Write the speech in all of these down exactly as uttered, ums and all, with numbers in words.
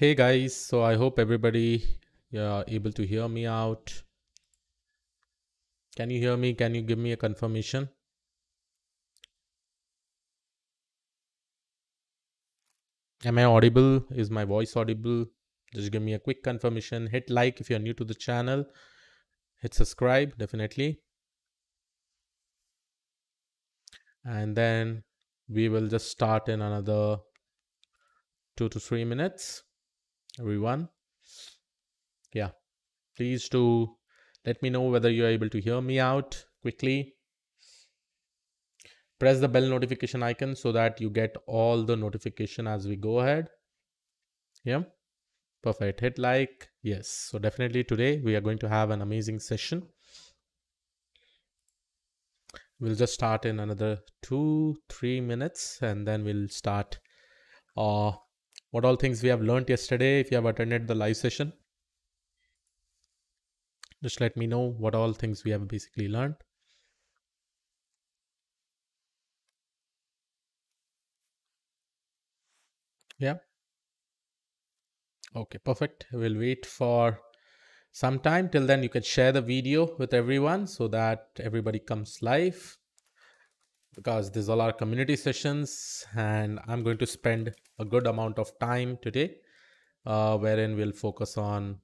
Hey guys, so I hope everybody are able to hear me out. Can you hear me? Can you give me a confirmation? Am I audible? Is my voice audible? Just give me a quick confirmation. Hit like if you're new to the channel. Hit subscribe, definitely. And then we will just start in another two to three minutes. Everyone, yeah, please do let me know whether you are able to hear me out quickly. Press the bell notification icon so that you get all the notification as we go ahead. Yeah, perfect. Hit like. Yes, so definitely today we are going to have an amazing session. We'll just start in another two, three minutes and then we'll start uh, what all things we have learned yesterday. If you have attended the live session, just let me know what all things we have basically learned. Yeah. Okay, perfect. We'll wait for some time. Till then, you can share the video with everyone so that everybody comes live, because these all are community sessions and I'm going to spend a good amount of time today uh, wherein we'll focus on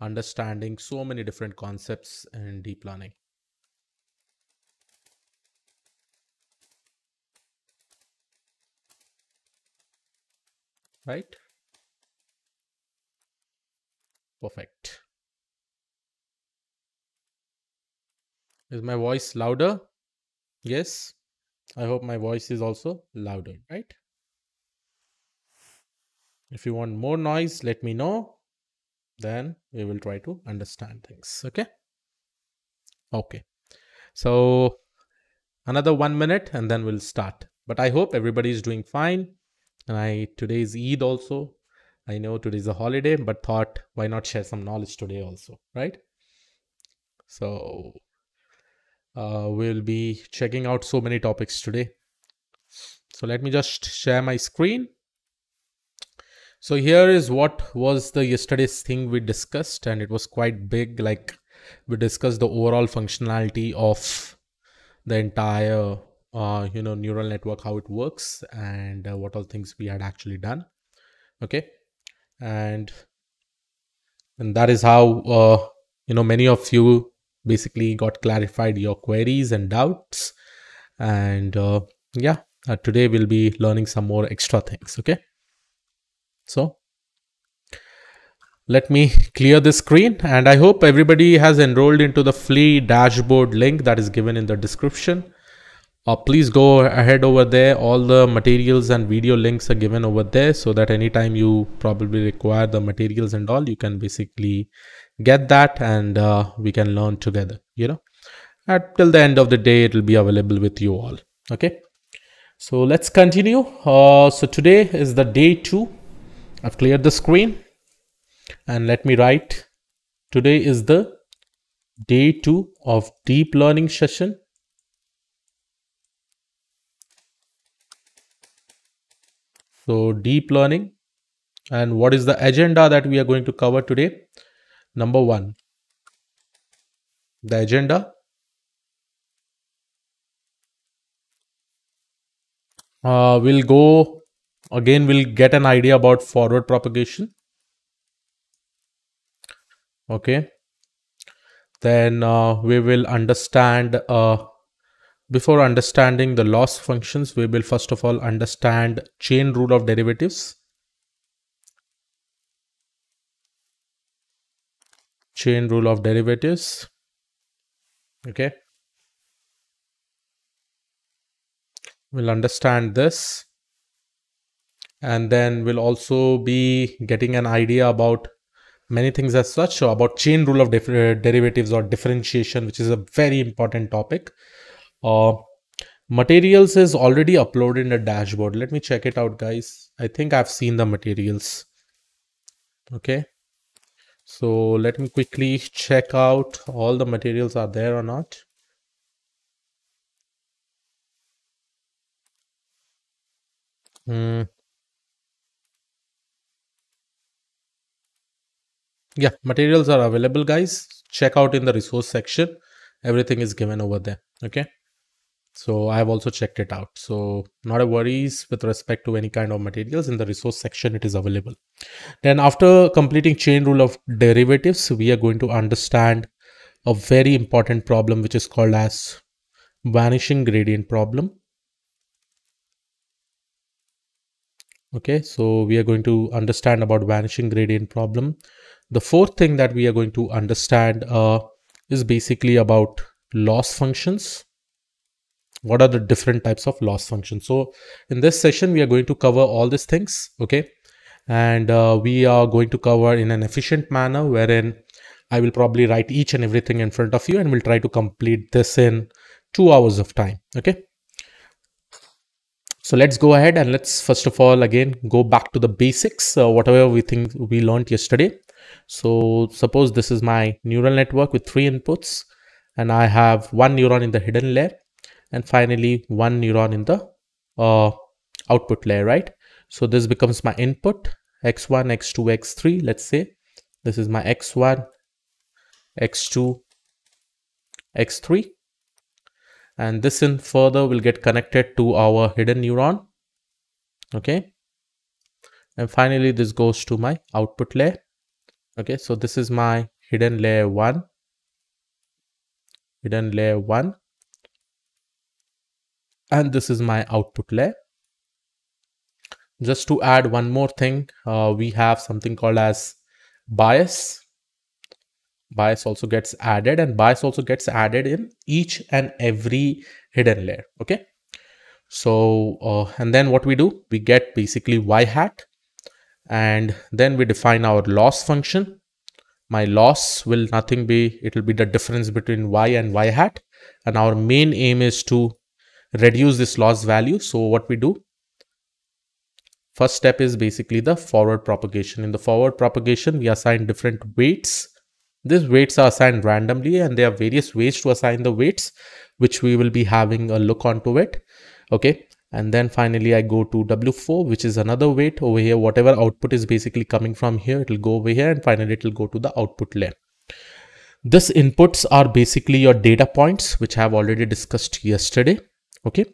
understanding so many different concepts in deep learning. Right? Perfect. Is my voice louder? Yes. I hope my voice is also louder, right? If you want more noise, let me know. Then we will try to understand things. Okay. Okay. So another one minute and then we'll start. But I hope everybody is doing fine. And I today is Eid also. I know today is a holiday, but thought why not share some knowledge today also, right? So uh, we'll be checking out so many topics today. So let me just share my screen. So here is what was the yesterday's thing we discussed, and it was quite big. Like we discussed the overall functionality of the entire, uh, you know, neural network, how it works and uh, what all things we had actually done. Okay. And, and that is how, uh, you know, many of you basically got clarified your queries and doubts. And uh, yeah, uh, today we'll be learning some more extra things. Okay. So let me clear the screen, and I hope everybody has enrolled into the free dashboard link that is given in the description. Uh, please go ahead over there. All the materials and video links are given over there so that anytime you probably require the materials and all, you can basically get that and uh, we can learn together, you know, at till the end of the day, it will be available with you all. Okay. So let's continue. Uh, so today is the day two. I've cleared the screen and let me write. Today is the day two of deep learning session. So deep learning, and what is the agenda that we are going to cover today? Number one, the agenda. Uh, we'll go again, we'll get an idea about forward propagation. Okay. Then uh, we will understand, uh, before understanding the loss functions, we will first of all understand chain rule of derivatives. Chain rule of derivatives. Okay. We'll understand this. And then we'll also be getting an idea about many things as such, so about chain rule of derivatives or differentiation, which is a very important topic. Uh, materials is already uploaded in the dashboard. Let me check it out, guys. I think I've seen the materials. Okay. So let me quickly check out all the materials are there or not. Hmm. Yeah, materials are available, guys. Check out in the resource section. Everything is given over there. Okay. So I have also checked it out. So not a worries with respect to any kind of materials. In the resource section, it is available. Then after completing chain rule of derivatives, we are going to understand a very important problem, which is called as vanishing gradient problem. Okay, so we are going to understand about vanishing gradient problem. The fourth thing that we are going to understand uh, is basically about loss functions. What are the different types of loss functions? So in this session, we are going to cover all these things. Okay. And uh, we are going to cover in an efficient manner, wherein I will probably write each and everything in front of you, and we'll try to complete this in two hours of time. Okay. So let's go ahead and let's first of all, again, go back to the basics, uh, whatever we think we learned yesterday. So suppose this is my neural network with three inputs, and I have one neuron in the hidden layer, and finally one neuron in the uh, output layer, right? So this becomes my input, x one, x two, x three. Let's say this is my x one, x two, x three. And this in further will get connected to our hidden neuron. Okay. And finally, this goes to my output layer. Okay. So this is my hidden layer one, hidden layer one. And this is my output layer. Just to add one more thing, uh, we have something called as bias. Bias also gets added, and bias also gets added in each and every hidden layer. Okay. So, uh, and then what we do, we get basically y hat, and then we define our loss function. My loss will nothing be, it will be the difference between y and y hat. And our main aim is to reduce this loss value. So what we do, first step is basically the forward propagation. In the forward propagation, we assign different weights. These weights are assigned randomly, and there are various ways to assign the weights, which we will be having a look onto it. Okay. And then finally I go to W four, which is another weight over here. Whatever output is basically coming from here, it will go over here, and finally it will go to the output layer. These inputs are basically your data points, which I have already discussed yesterday. Okay.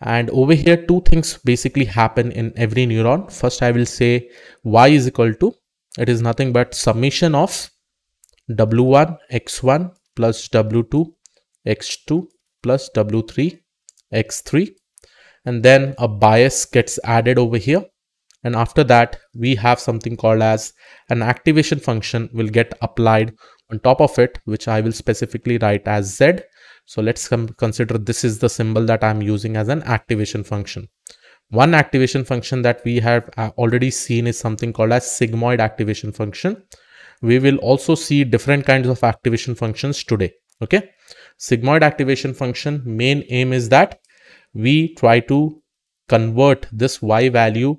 And over here, two things basically happen in every neuron. First, I will say y is equal to, it is nothing but summation of w one x one plus w two x two plus w three x three. And then a bias gets added over here. And after that, we have something called as an activation function will get applied on top of it, which I will specifically write as z. So let's consider this is the symbol that I'm using as an activation function. One activation function that we have already seen is something called as sigmoid activation function. We will also see different kinds of activation functions today. Okay. Sigmoid activation function, main aim is that we try to convert this y value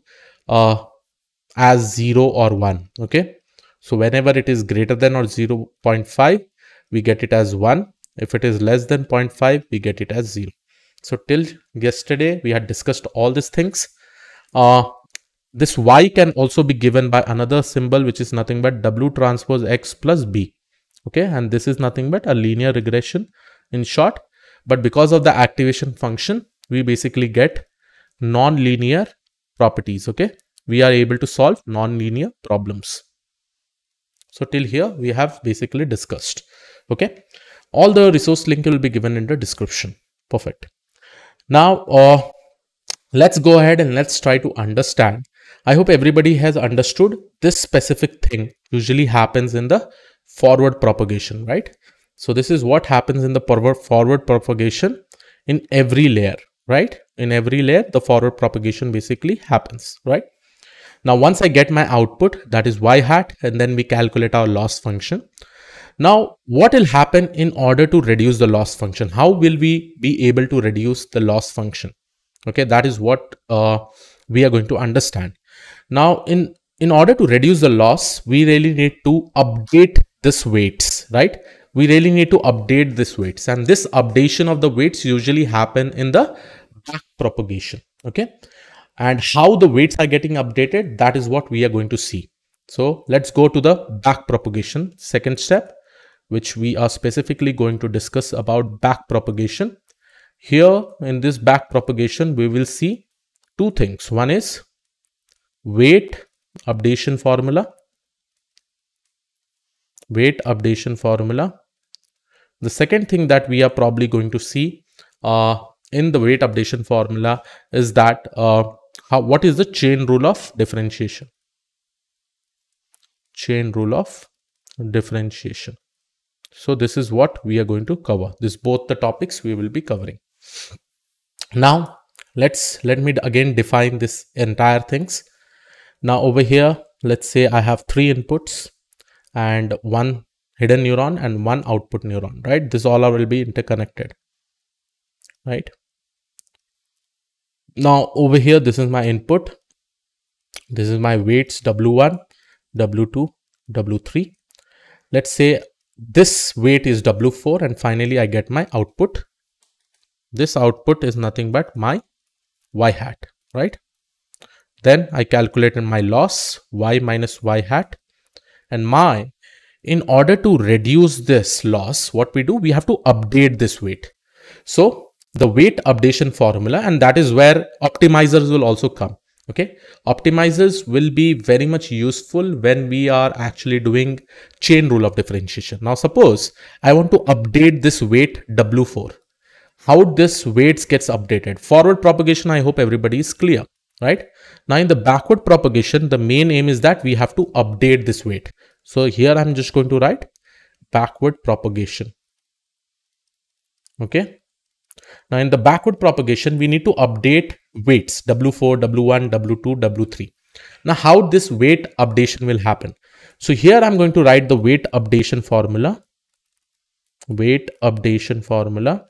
uh, as zero or one. Okay. So whenever it is greater than or zero point five, we get it as one. If it is less than zero point five, we get it as zero. So till yesterday, we had discussed all these things. Uh, this y can also be given by another symbol, which is nothing but w transpose x plus b. Okay. And this is nothing but a linear regression in short. But because of the activation function, we basically get non-linear properties. Okay. We are able to solve non-linear problems. So till here, we have basically discussed. Okay. All the resource link will be given in the description. Perfect. Now, uh, let's go ahead and let's try to understand. I hope everybody has understood this specific thing usually happens in the forward propagation, right? So this is what happens in the forward propagation in every layer, right? In every layer, the forward propagation basically happens, right? Now, once I get my output, that is y hat, and then we calculate our loss function. Now, what will happen in order to reduce the loss function? How will we be able to reduce the loss function? Okay, that is what uh, we are going to understand. Now, in, in order to reduce the loss, we really need to update this weights, right? We really need to update this weights, and this updation of the weights usually happen in the back propagation. Okay, and how the weights are getting updated, that is what we are going to see. So let's go to the back propagation second step, which we are specifically going to discuss about back propagation. Here in this back propagation, we will see two things. One is weight updation formula, weight updation formula. The second thing that we are probably going to see uh, in the weight updation formula is that uh, how, what is the chain rule of differentiation? Chain rule of differentiation. So this is what we are going to cover. This both the topics we will be covering. Now let's let me again define this entire things. Now over here, let's say I have three inputs and one hidden neuron and one output neuron, right? This all will be interconnected, right? Now over here, this is my input. This is my weights W one, W two, W three. Let's say this weight is W four, and finally I get my output. This output is nothing but my y hat, right? Then I calculate in my loss, y minus y hat, and my, in order to reduce this loss, what we do, we have to update this weight. So the weight updation formula, and that is where optimizers will also come. Okay, optimizers will be very much useful when we are actually doing chain rule of differentiation. Now, suppose I want to update this weight W four. How this weights gets updated? Forward propagation, I hope everybody is clear, right? Now, in the backward propagation, the main aim is that we have to update this weight. So here I'm just going to write backward propagation. Okay. Now, in the backward propagation, we need to update weights W four, W one, W two, W three. Now, how this weight updation will happen? So here I'm going to write the weight updation formula. Weight updation formula.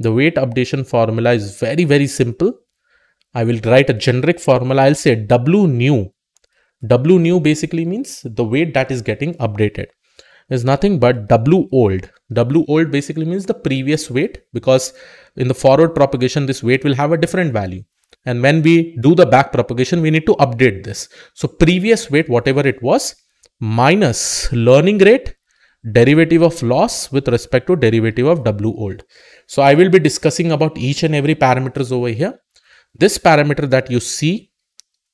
The weight updation formula is very, very simple. I will write a generic formula. I'll say W nu. W nu basically means the weight that is getting updated. Is nothing but W old. W old basically means the previous weight, because in the forward propagation, this weight will have a different value. And when we do the back propagation, we need to update this. So previous weight, whatever it was, minus learning rate, derivative of loss with respect to derivative of W old. So I will be discussing about each and every parameters over here. This parameter that you see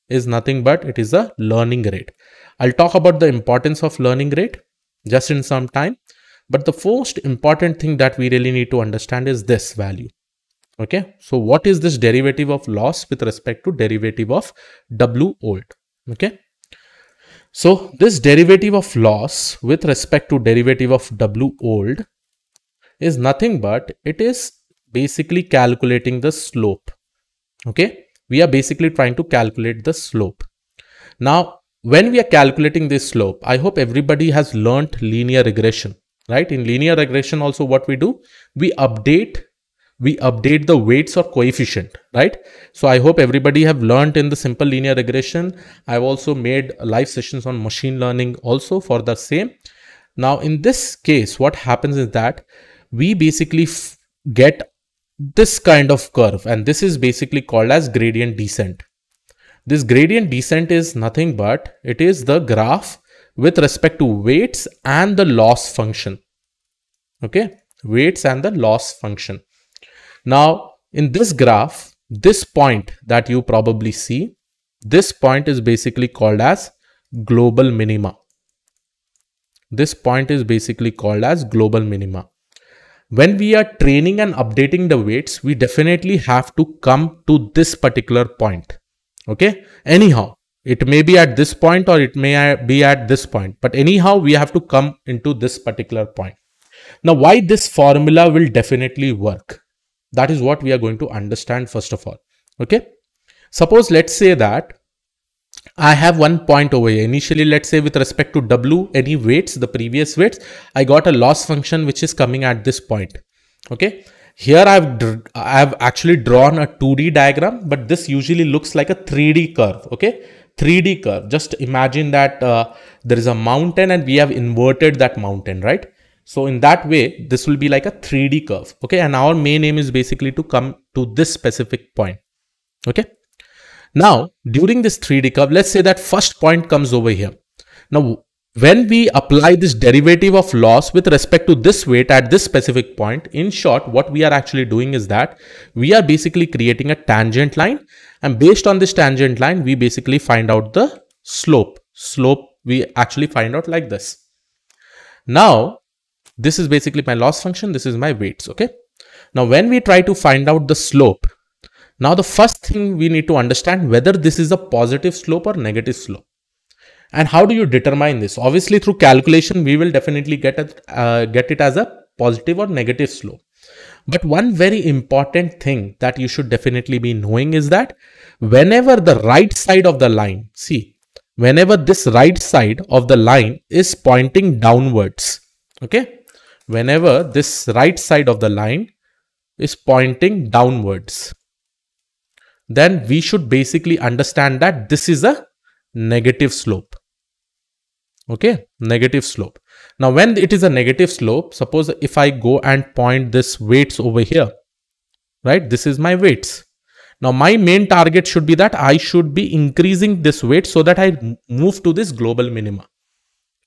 is nothing but it is a learning rate. I'll talk about the importance of learning rate just in some time, but the first important thing that we really need to understand is this value. Okay, so what is this derivative of loss with respect to derivative of W old? Okay, so this derivative of loss with respect to derivative of W old is nothing but it is basically calculating the slope. Okay, we are basically trying to calculate the slope. Now, when we are calculating this slope, I hope everybody has learnt linear regression, right? In linear regression also, what we do, we update, we update the weights or coefficient, right? So I hope everybody have learnt in the simple linear regression. I've also made live sessions on machine learning also for the same. Now in this case, what happens is that we basically get this kind of curve, and this is basically called as gradient descent. This gradient descent is nothing but it is the graph with respect to weights and the loss function. Okay, weights and the loss function. Now, in this graph, this point that you probably see, this point is basically called as global minima. This point is basically called as global minima. When we are training and updating the weights, we definitely have to come to this particular point. Okay, anyhow, it may be at this point or it may be at this point, but anyhow, we have to come into this particular point. Now, why this formula will definitely work? That is what we are going to understand first of all. Okay, suppose let's say that I have one point over here. Initially, let's say with respect to W, any weights, the previous weights, I got a loss function which is coming at this point. Okay. Here I've, I've actually drawn a two D diagram, but this usually looks like a three D curve, okay? three D curve. Just imagine that uh, there is a mountain and we have inverted that mountain, right? So in that way, this will be like a three D curve, okay? And our main aim is basically to come to this specific point, okay? Now, during this three D curve, let's say that first point comes over here. Now, when we apply this derivative of loss with respect to this weight at this specific point, in short, what we are actually doing is that we are basically creating a tangent line, and based on this tangent line, we basically find out the slope. Slope we actually find out like this. Now, this is basically my loss function. This is my weights. Okay. Now, when we try to find out the slope, now the first thing we need to understand whether this is a positive slope or negative slope. And how do you determine this? Obviously, through calculation, we will definitely get it, uh, get it as a positive or negative slope. But one very important thing that you should definitely be knowing is that whenever the right side of the line, see, whenever this right side of the line is pointing downwards, okay, whenever this right side of the line is pointing downwards, then we should basically understand that this is a negative slope. Okay, negative slope. Now, when it is a negative slope, suppose if I go and point this weights over here, right? This is my weights. Now, my main target should be that I should be increasing this weight so that I move to this global minima.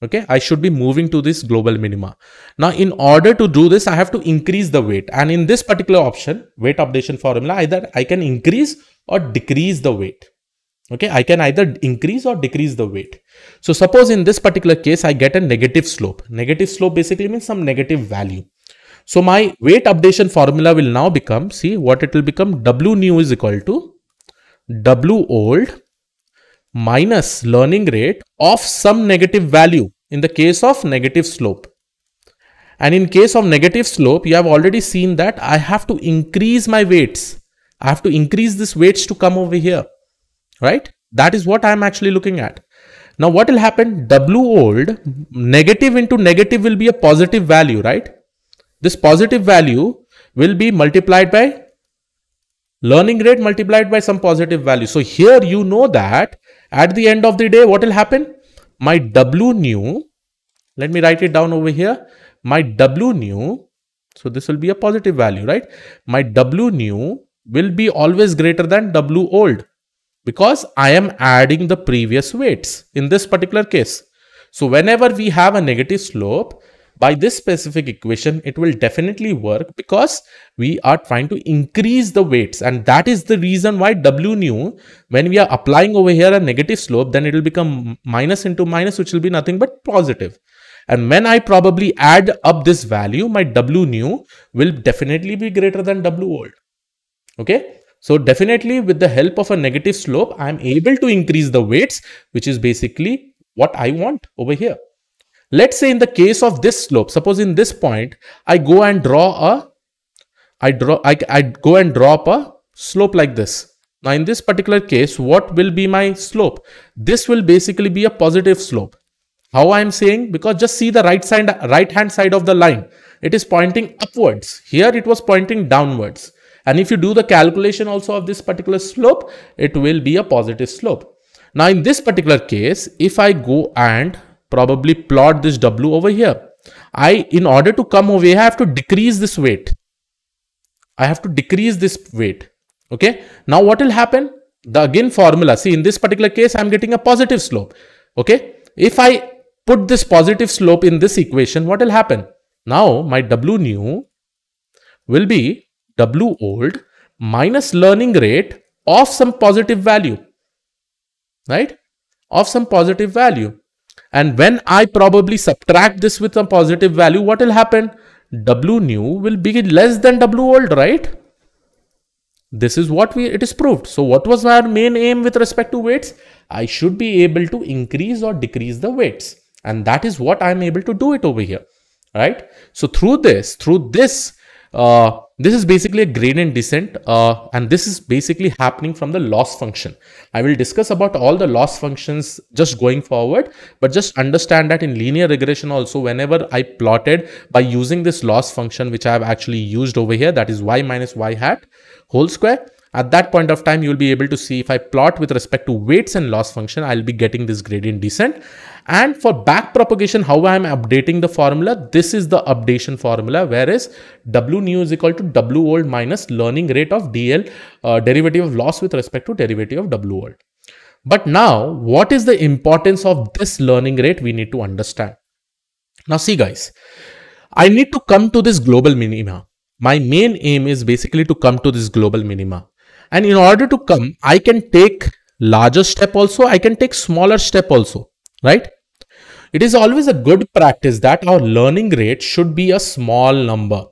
Okay, I should be moving to this global minima. Now, in order to do this, I have to increase the weight. And in this particular option, weight updation formula, either I can increase or decrease the weight. Okay, I can either increase or decrease the weight. So suppose in this particular case, I get a negative slope. Negative slope basically means some negative value. So my weight updation formula will now become, see what it will become, W nu is equal to W old minus learning rate of some negative value in the case of negative slope. And in case of negative slope, you have already seen that I have to increase my weights. I have to increase this weights to come over here. Right? That is what I'm actually looking at. Now, what will happen? W old, negative into negative will be a positive value, right? This positive value will be multiplied by learning rate multiplied by some positive value. So here you know that at the end of the day, what will happen? My W nu, let me write it down over here. My W nu, so this will be a positive value, right? My W nu will be always greater than W old, because I am adding the previous weights in this particular case. So whenever we have a negative slope, by this specific equation, it will definitely work because we are trying to increase the weights. And that is the reason why W nu, when we are applying over here a negative slope, then it will become minus into minus, which will be nothing but positive. And when I probably add up this value, my W nu will definitely be greater than W old. Okay. So definitely with the help of a negative slope, I am able to increase the weights, which is basically what I want over here. Let's say in the case of this slope, suppose in this point, I go and draw a, I draw, I, I go and drop a slope like this. Now in this particular case, what will be my slope? This will basically be a positive slope. How I am saying? Because just see the right side, right hand side of the line. It is pointing upwards. Here it was pointing downwards. And if you do the calculation also of this particular slope, it will be a positive slope. Now, in this particular case, if I go and probably plot this W over here, I, in order to come over here, I have to decrease this weight. I have to decrease this weight. Okay. Now, what will happen? The again formula. See, in this particular case, I'm getting a positive slope. Okay. If I put this positive slope in this equation, what will happen? Now, my W nu will be W old minus learning rate of some positive value, right? Of some positive value. And when I probably subtract this with some positive value, what will happen? W nu will be less than W old, right? This is what we, it is proved. So what was our main aim with respect to weights? I should be able to increase or decrease the weights. And that is what I'm able to do it over here, right? So through this, through this, uh, This is basically a gradient descent uh, and this is basically happening from the loss function. I will discuss about all the loss functions just going forward, but just understand that in linear regression also, whenever I plotted by using this loss function, which I have actually used over here, that is y minus y hat whole square. At that point of time, you'll be able to see if I plot with respect to weights and loss function, I'll be getting this gradient descent. And for back propagation, how I am updating the formula, this is the updation formula, whereas W nu is equal to W old minus learning rate of D L, uh, derivative of loss with respect to derivative of W old. But now, what is the importance of this learning rate we need to understand? Now see guys, I need to come to this global minima. My main aim is basically to come to this global minima. And in order to come, I can take larger step also, I can take smaller step also, right? It is always a good practice that our learning rate should be a small number.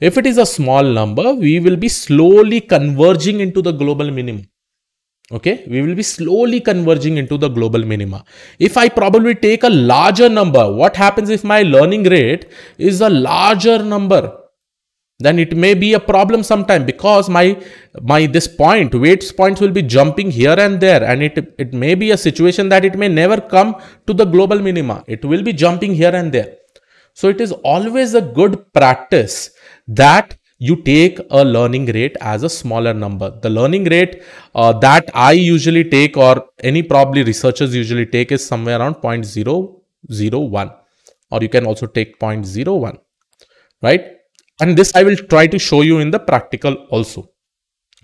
If it is a small number, we will be slowly converging into the global minimum. Okay, we will be slowly converging into the global minima. If I probably take a larger number, what happens if my learning rate is a larger number? Then it may be a problem sometime, because my, my this point, weights points will be jumping here and there, and it, it may be a situation that it may never come to the global minima. It will be jumping here and there. So it is always a good practice that you take a learning rate as a smaller number. The learning rate uh, that I usually take, or any probably researchers usually take, is somewhere around zero point zero zero one, or you can also take zero point zero one, right? And this I will try to show you in the practical also.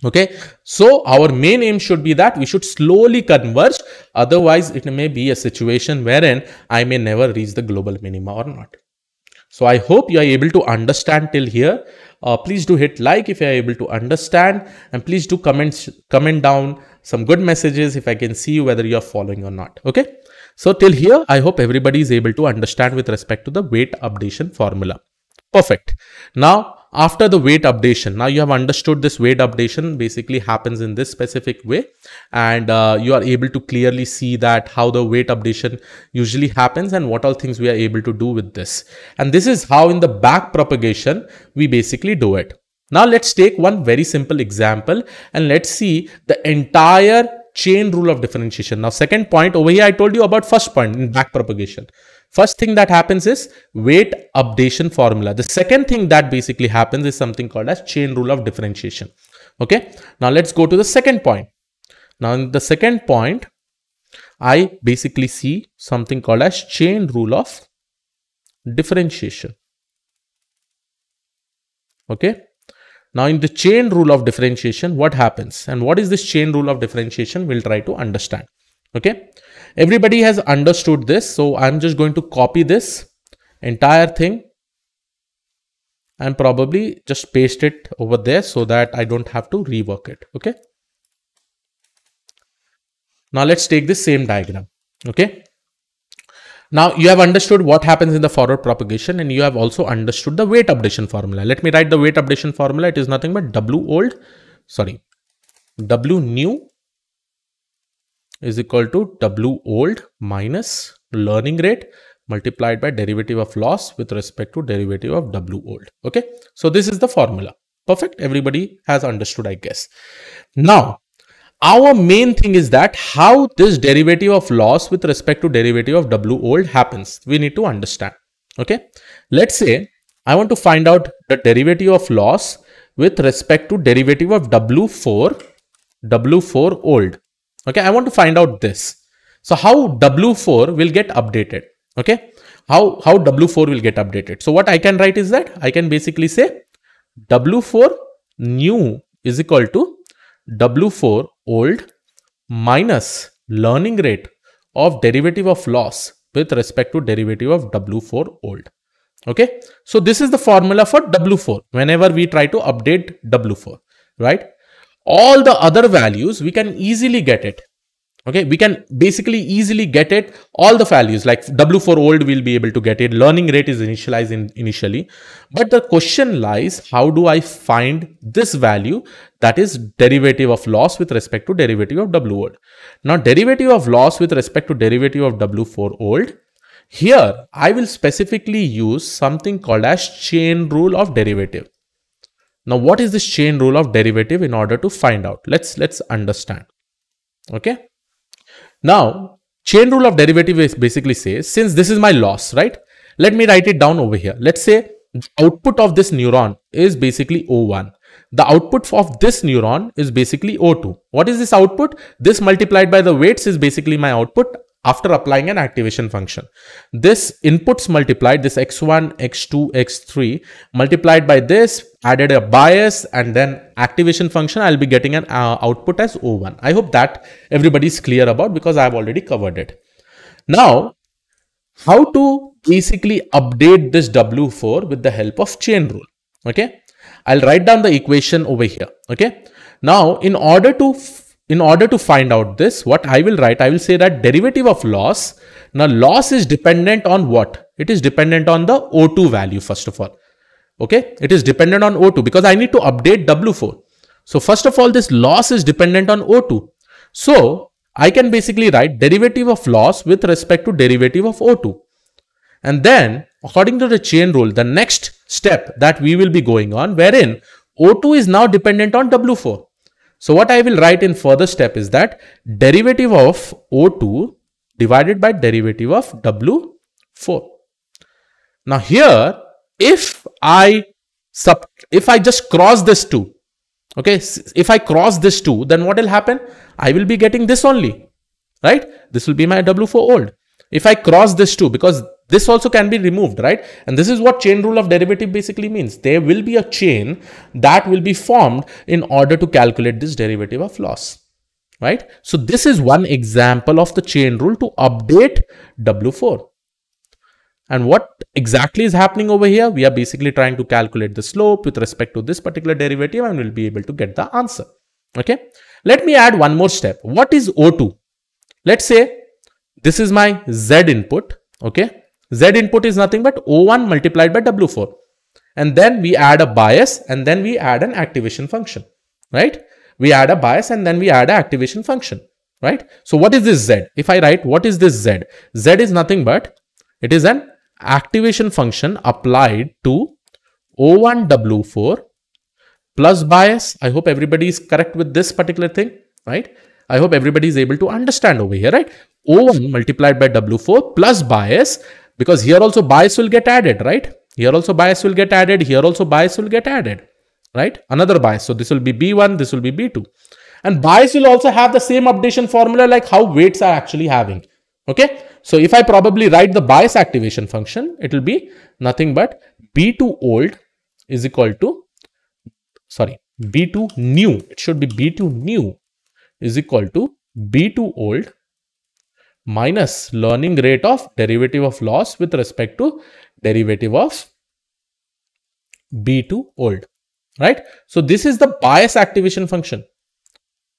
Okay, so our main aim should be that we should slowly converge, otherwise it may be a situation wherein I may never reach the global minima or not. So I hope you are able to understand till here. Uh, please do hit like if you are able to understand, and please do comment, comment down some good messages if I can see whether you are following or not. Okay. So till here, I hope everybody is able to understand with respect to the weight updation formula. Perfect. Now, after the weight updation, now you have understood this weight updation basically happens in this specific way, and uh, you are able to clearly see that how the weight updation usually happens and what all things we are able to do with this. And this is how in the back propagation we basically do it. Now let's take one very simple example and let's see the entire chain rule of differentiation. Now second point over here, I told you about first point in back propagation. First thing that happens is weight updation formula. The second thing that basically happens is something called as chain rule of differentiation. Okay. Now let's go to the second point. Now in the second point, I basically see something called as chain rule of differentiation. Okay. Now in the chain rule of differentiation, what happens? And what is this chain rule of differentiation? We'll try to understand. Okay. Everybody has understood this. So I'm just going to copy this entire thing and probably just paste it over there so that I don't have to rework it. Okay. Now let's take this same diagram. Okay. Now you have understood what happens in the forward propagation, and you have also understood the weight updation formula. Let me write the weight updation formula. It is nothing but W old, sorry, W new is equal to W old minus learning rate multiplied by derivative of loss with respect to derivative of W old. Okay. So this is the formula. Perfect. Everybody has understood, I guess. Now, our main thing is that how this derivative of loss with respect to derivative of W old happens. We need to understand. Okay. Let's say I want to find out the derivative of loss with respect to derivative of W four, W four old. Okay, I want to find out this. So how W four will get updated? Okay, how, how W four will get updated? So what I can write is that I can basically say W four new is equal to W four old minus learning rate of derivative of loss with respect to derivative of W four old. Okay, so this is the formula for W four whenever we try to update W four, right? All the other values, we can easily get it. Okay, we can basically easily get it. All the values like W four old, we'll be able to get it. Learning rate is initialized in initially. But the question lies, how do I find this value that is derivative of loss with respect to derivative of W old? Now, derivative of loss with respect to derivative of W four old, here I will specifically use something called as chain rule of derivative. Now, what is this chain rule of derivative in order to find out? Let's, let's understand. Okay. Now, chain rule of derivative is basically says, since this is my loss, right? Let me write it down over here. Let's say the output of this neuron is basically O one. The output of this neuron is basically O two. What is this output? This multiplied by the weights is basically my output. after applying an activation function. This inputs multiplied, this x one, x two, x three, multiplied by this, added a bias and then activation function, I'll be getting an uh, output as O one. I hope that everybody's clear about, because I've already covered it. Now, how to basically update this W four with the help of chain rule, okay? I'll write down the equation over here, okay? Now, in order to in order to find out this, what I will write, I will say that derivative of loss. Now, loss is dependent on what? It is dependent on the O two value, first of all, okay? It is dependent on O two because I need to update W four. So, first of all, this loss is dependent on O two. So, I can basically write derivative of loss with respect to derivative of O two. And then, according to the chain rule, the next step that we will be going on, wherein O two is now dependent on W four. So, what I will write in further step is that derivative of O two divided by derivative of W four. Now, here, if I sub, if I just cross this two, okay, if I cross this two, then what will happen? I will be getting this only, right? This will be my W four old. If I cross this two, because this also can be removed, right? And this is what chain rule of derivative basically means. There will be a chain that will be formed in order to calculate this derivative of loss, right? So this is one example of the chain rule to update W four. And what exactly is happening over here? We are basically trying to calculate the slope with respect to this particular derivative and we'll be able to get the answer, okay? Let me add one more step. What is O two? Let's say this is my Z input, okay? Z input is nothing but O one multiplied by W four. And then we add a bias and then we add an activation function, right? We add a bias and then we add an activation function, right? So what is this Z? If I write, what is this Z? Z is nothing but, it is an activation function applied to O one W four plus bias. I hope everybody is correct with this particular thing, right? I hope everybody is able to understand over here, right? O one multiplied by W four plus bias, because here also bias will get added, right? Here also bias will get added. Here also bias will get added, right? Another bias. So this will be B one. This will be B two. And bias will also have the same updation formula like how weights are actually having. Okay. So if I probably write the bias activation function, it will be nothing but B two old is equal to, sorry, B two new. It should be B two new is equal to B two old minus learning rate of derivative of loss with respect to derivative of B two old, right? So this is the bias activation function.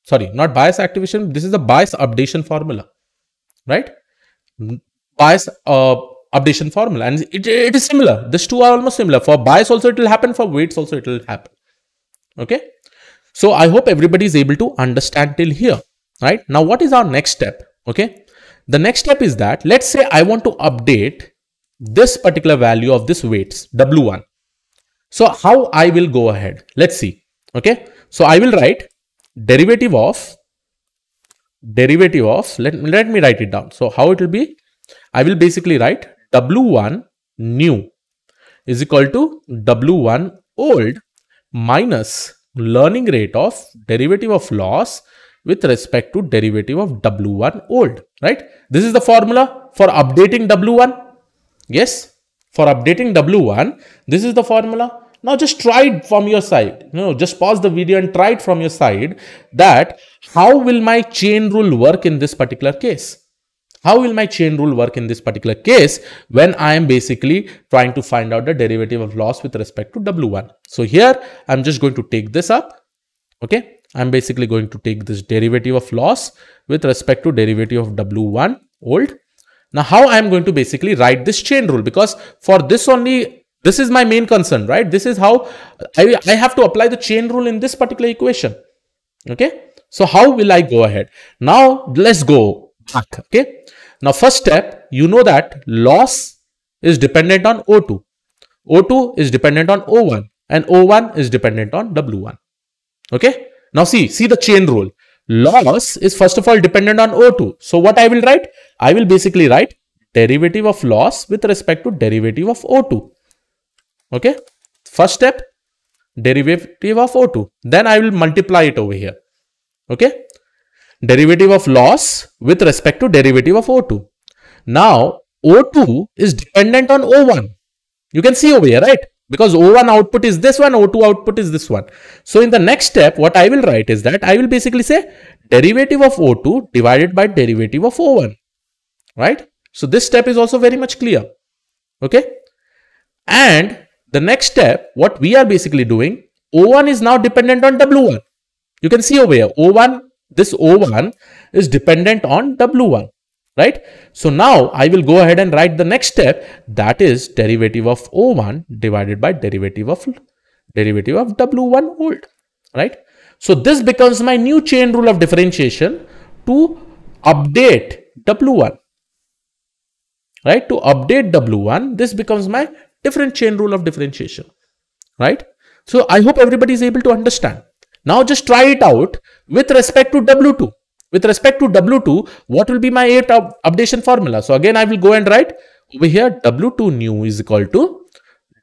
Sorry, not bias activation. This is the bias updation formula, right? Bias uh, updation formula. And it, it is similar. These two are almost similar. For bias also it will happen. For weights also it will happen. Okay. So I hope everybody is able to understand till here, right? Now what is our next step? Okay. The next step is that, let's say I want to update this particular value of this weights, W one. So how I will go ahead? Let's see. Okay. So I will write derivative of, derivative of, let, let me write it down. So how it will be? I will basically write W one new is equal to W one old minus learning rate of derivative of loss with respect to derivative of W one old, right? This is the formula for updating W one. Yes, for updating W one, this is the formula. Now just try it from your side. You know, just pause the video and try it from your side that how will my chain rule work in this particular case? How will my chain rule work in this particular case when I am basically trying to find out the derivative of loss with respect to W one? So here, I'm just going to take this up, okay? I'm basically going to take this derivative of loss with respect to derivative of W one old. Now, how I'm going to basically write this chain rule, because for this only, this is my main concern, right? This is how I, I have to apply the chain rule in this particular equation. Okay. So how will I go ahead? Now, let's go back. Okay. Now, first step, you know that loss is dependent on O two. O two is dependent on O one and O one is dependent on W one. Okay. Now see, see the chain rule. Loss is first of all dependent on O two. So what I will write? I will basically write derivative of loss with respect to derivative of O two. Okay. First step, derivative of O two. Then I will multiply it over here. Okay. derivative of loss with respect to derivative of O two. Now, O two is dependent on O one. You can see over here, right? Because O one output is this one, O two output is this one. So, in the next step, what I will write is that I will basically say derivative of O two divided by derivative of O one, right? So, this step is also very much clear, okay? And the next step, what we are basically doing, O one is now dependent on W one. You can see over here, O one, this O one is dependent on W one, right? So now I will go ahead and write the next step, that is derivative of O one divided by derivative of derivative of W one old, right? So this becomes my new chain rule of differentiation to update W one, right? To update W one, this becomes my different chain rule of differentiation, right? So I hope everybody is able to understand. Now just try it out with respect to W two. With respect to W two, what will be my eight up updation formula? So again, I will go and write over here, W two new is equal to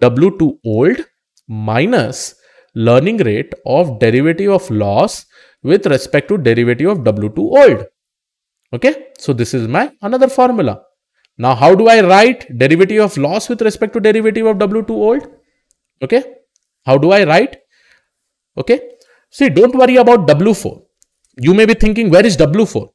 W two old minus learning rate of derivative of loss with respect to derivative of W two old. Okay, so this is my another formula. Now, how do I write derivative of loss with respect to derivative of W two old? Okay, how do I write? Okay. See, don't worry about W four. You may be thinking, where is W four?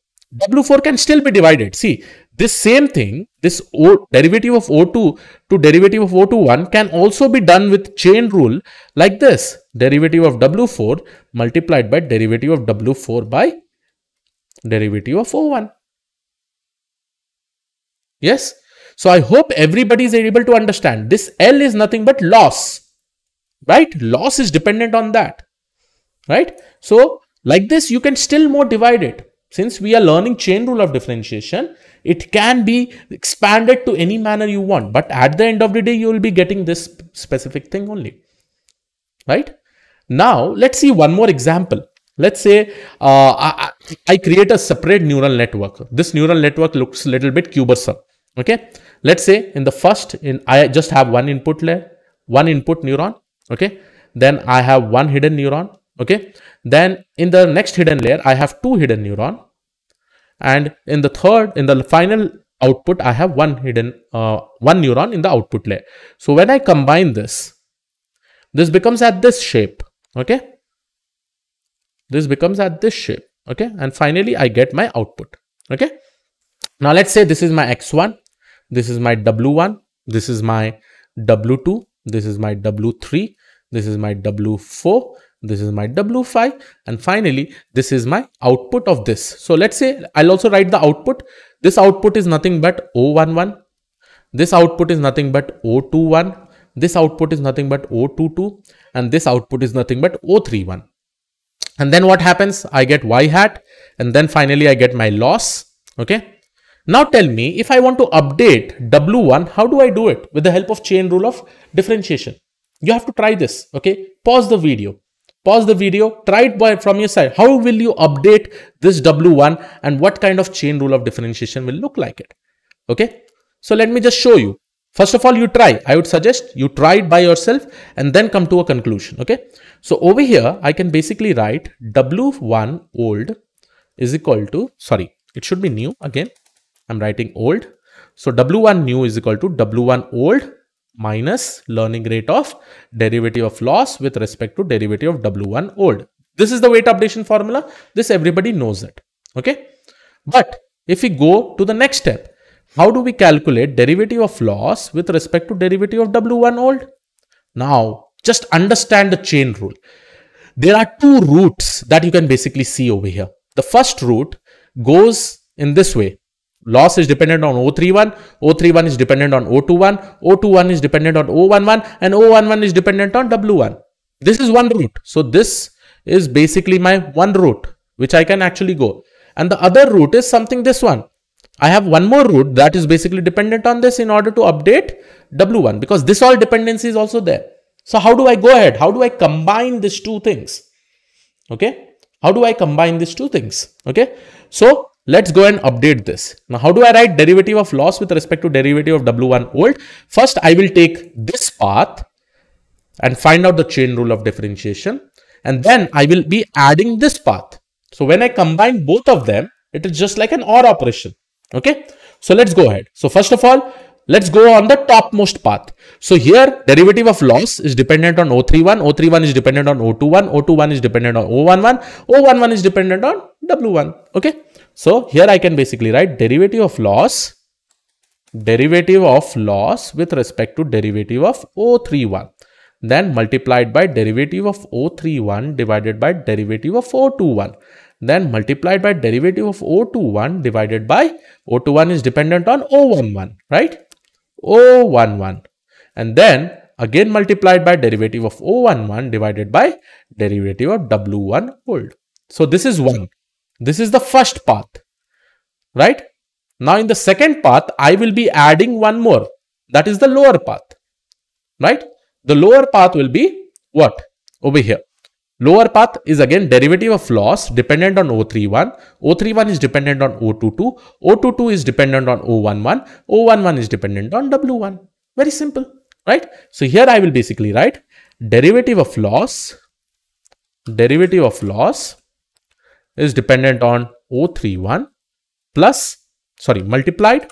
W four can still be divided. See, this same thing, this O, derivative of O two to derivative of O two one can also be done with chain rule like this. Derivative of W four multiplied by derivative of W four by derivative of O one. Yes. So, I hope everybody is able to understand. This L is nothing but loss, right? Loss is dependent on that. Right? So, like this, you can still more divide it. Since we are learning chain rule of differentiation, it can be expanded to any manner you want. But at the end of the day, you will be getting this specific thing only. Right? Now, let's see one more example. Let's say uh, I, I create a separate neural network. This neural network looks a little bit cumbersome. Okay? Let's say in the first, in I just have one input layer, one input neuron. Okay? Then I have one hidden neuron. Okay, then in the next hidden layer, I have two hidden neuron, and in the third, in the final output, I have one hidden, uh, one neuron in the output layer. So when I combine this, this becomes at this shape. Okay, this becomes at this shape. Okay, and finally I get my output. Okay, now let's say this is my X one, this is my W one, this is my W two, this is my W three, this is my W four. This is my W five, and finally this is my output of this. So let's say I'll also write the output. This output is nothing but O one one. This output is nothing but O two one. This output is nothing but O two two, and this output is nothing but O three one. And then what happens? I get Y hat, and then finally I get my loss. Okay. Now tell me, if I want to update W one, how do I do it? With the help of chain rule of differentiation. You have to try this. Okay. Pause the video. Pause the video, try it by from your side. How will you update this W one and what kind of chain rule of differentiation will look like it? Okay. So let me just show you. First of all, you try. I would suggest you try it by yourself and then come to a conclusion. Okay. So over here, I can basically write W one old is equal to, sorry, it should be new again. I'm writing old. So W one new is equal to W one old minus learning rate of derivative of loss with respect to derivative of W one old. This is the weight updation formula. This everybody knows it. Okay. But if we go to the next step, how do we calculate derivative of loss with respect to derivative of W one old? Now, just understand the chain rule. There are two routes that you can basically see over here. The first route goes in this way. Loss is dependent on O three one, O three one is dependent on O two one, O two one is dependent on O one one, and O one one is dependent on W one. This is one route. So this is basically my one route, which I can actually go. And the other route is something this one. I have one more route that is basically dependent on this in order to update W one, because this all dependency is also there. So how do I go ahead? How do I combine these two things? Okay. How do I combine these two things? Okay. So let's go and update this. Now, how do I write derivative of loss with respect to derivative of W one old? First, I will take this path and find out the chain rule of differentiation. And then I will be adding this path. So when I combine both of them, it is just like an OR operation. Okay, so let's go ahead. So first of all, let's go on the topmost path. So here derivative of loss is dependent on O three one, O three one is dependent on O two one, O two one is dependent on O one one, O one one is dependent on W one. Okay, so here I can basically write derivative of loss, derivative of loss with respect to derivative of O three one, then multiplied by derivative of O three one divided by derivative of O two one, then multiplied by derivative of O two one divided by O two one is dependent on O one one, right? O one one, and then again multiplied by derivative of O one one divided by derivative of W one old. So this is one. This is the first path, right? Now in the second path, I will be adding one more. That is the lower path, right? The lower path will be what? Over here. Lower path is again derivative of loss dependent on O three one, O three one is dependent on O two two, O two two is dependent on O one one, O one one is dependent on W one. Very simple, right? So here I will basically write derivative of loss, derivative of loss is dependent on O three one plus, sorry, multiplied,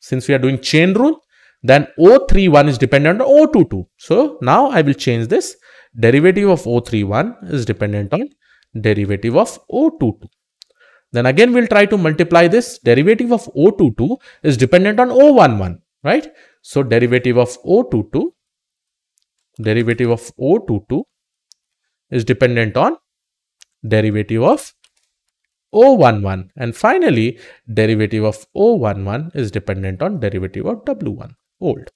since we are doing chain rule, then O three one is dependent on O two two. So now I will change this. Derivative of O three one is dependent on derivative of O two two. Then again, we'll try to multiply this. Derivative of O two two is dependent on O one one, right? So derivative of O two two, derivative of O two two is dependent on derivative of O one one. And finally, derivative of O one one is dependent on derivative of W one old,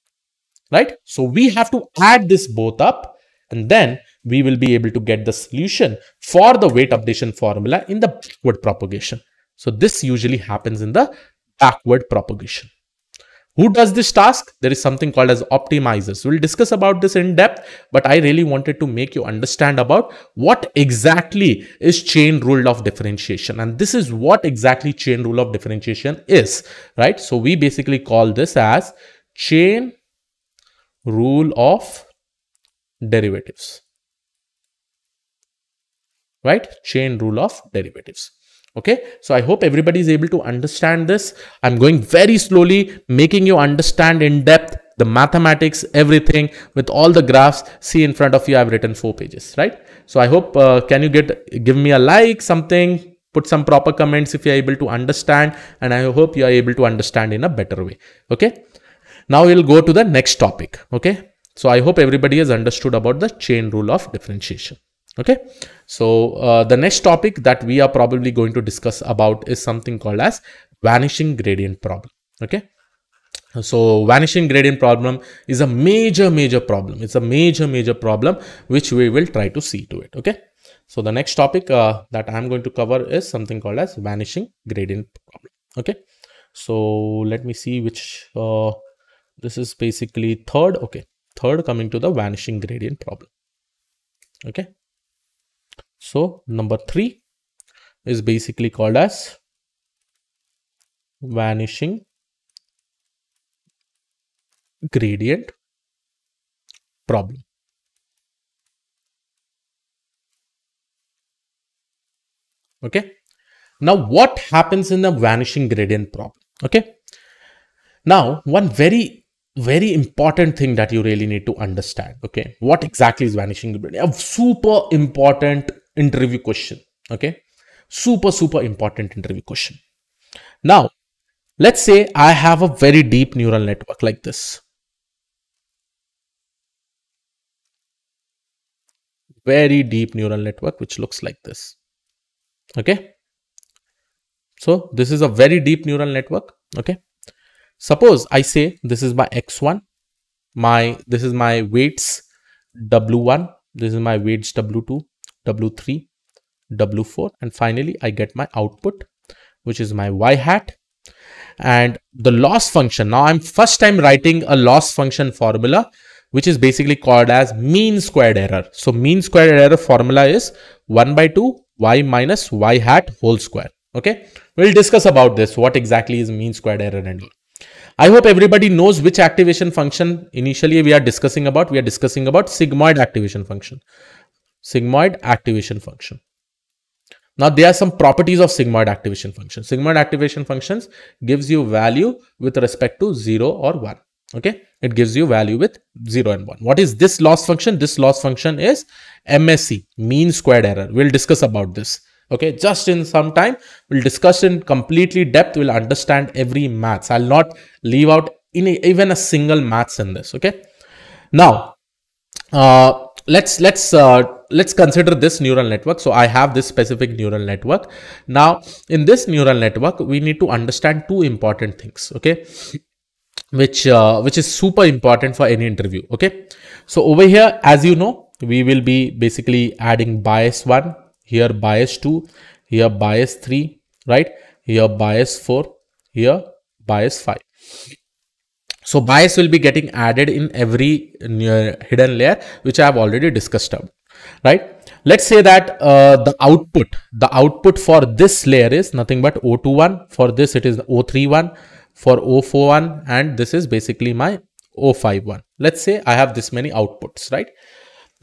right? So we have to add this both up, and then we will be able to get the solution for the weight updation formula in the backward propagation. So this usually happens in the backward propagation. Who does this task? There is something called as optimizers. We'll discuss about this in depth, but I really wanted to make you understand about what exactly is chain rule of differentiation. And this is what exactly chain rule of differentiation is, right? So we basically call this as chain rule of derivatives, right? Chain rule of derivatives. Okay, so I hope everybody is able to understand this. I'm going very slowly, making you understand in depth the mathematics, everything with all the graphs. See, in front of you, I've written four pages, right? So I hope, uh, can you get, give me a like, something, put some proper comments if you're able to understand, and I hope you are able to understand in a better way. Okay, now we'll go to the next topic. Okay. So I hope everybody has understood about the chain rule of differentiation. Okay. So uh, the next topic that we are probably going to discuss about is something called as vanishing gradient problem. Okay. So vanishing gradient problem is a major, major problem. It's a major, major problem, which we will try to see to it. Okay. So the next topic uh, that I'm going to cover is something called as vanishing gradient problem. Okay. So let me see which, uh, this is basically third. Okay. Third, coming to the vanishing gradient problem. Okay. So number three is basically called as vanishing gradient problem. Okay. Now what happens in the vanishing gradient problem? Okay. Now one very very important thing that you really need to understand. Okay. What exactly is vanishing gradient? A super important interview question. Okay. Super, super important interview question. Now, let's say I have a very deep neural network like this. Very deep neural network, which looks like this. Okay. So this is a very deep neural network. Okay. Suppose I say this is my X one, my, this is my weights W one, this is my weights W two, W three, W four, and finally I get my output, which is my Y hat and the loss function. Now I'm first time writing a loss function formula, which is basically called as mean squared error. So mean squared error formula is one by two Y minus Y hat whole square. Okay. We'll discuss about this. What exactly is mean squared error and all. I hope everybody knows which activation function initially we are discussing about. We are discussing about sigmoid activation function. Sigmoid activation function. Now there are some properties of sigmoid activation function. Sigmoid activation functions gives you value with respect to zero or one. Okay, it gives you value with zero and one. What is this loss function? This loss function is M S E, mean squared error. We'll discuss about this. Okay, just in some time, we'll discuss in completely depth. We'll understand every maths. I'll not leave out in a, even a single maths in this. Okay, now uh, let's let's uh, let's consider this neural network. So I have this specific neural network. Now in this neural network, we need to understand two important things. Okay, which uh, which is super important for any interview. Okay, so over here, as you know, we will be basically adding bias one. Here bias two, here bias three, right? Here bias four, here bias five. So bias will be getting added in every hidden layer, which I have already discussed about, right? Let's say that uh, the output, the output for this layer is nothing but O twenty-one. For this, it is O thirty-one. For O forty-one, and this is basically my O fifty-one. Let's say I have this many outputs, right?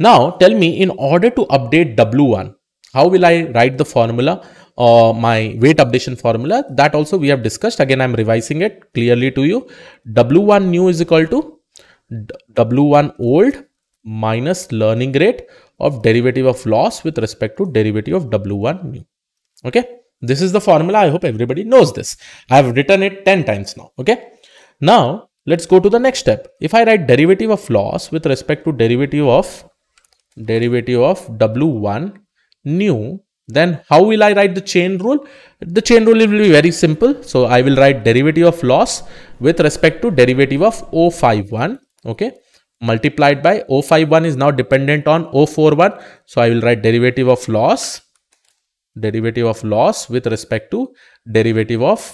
Now tell me, in order to update W one, how will I write the formula or uh, my weight updation formula? That also we have discussed. Again, I'm revising it clearly to you. W one new is equal to W one old minus learning rate of derivative of loss with respect to derivative of W one new. Okay, this is the formula. I hope everybody knows this. I have written it ten times now. Okay, now let's go to the next step. If I write derivative of loss with respect to derivative of derivative of W one new, then how will I write the chain rule? The chain rule will be very simple. So I will write derivative of loss with respect to derivative of O fifty-one, okay, multiplied by O fifty-one is now dependent on O forty-one. So I will write derivative of loss, derivative of loss with respect to derivative of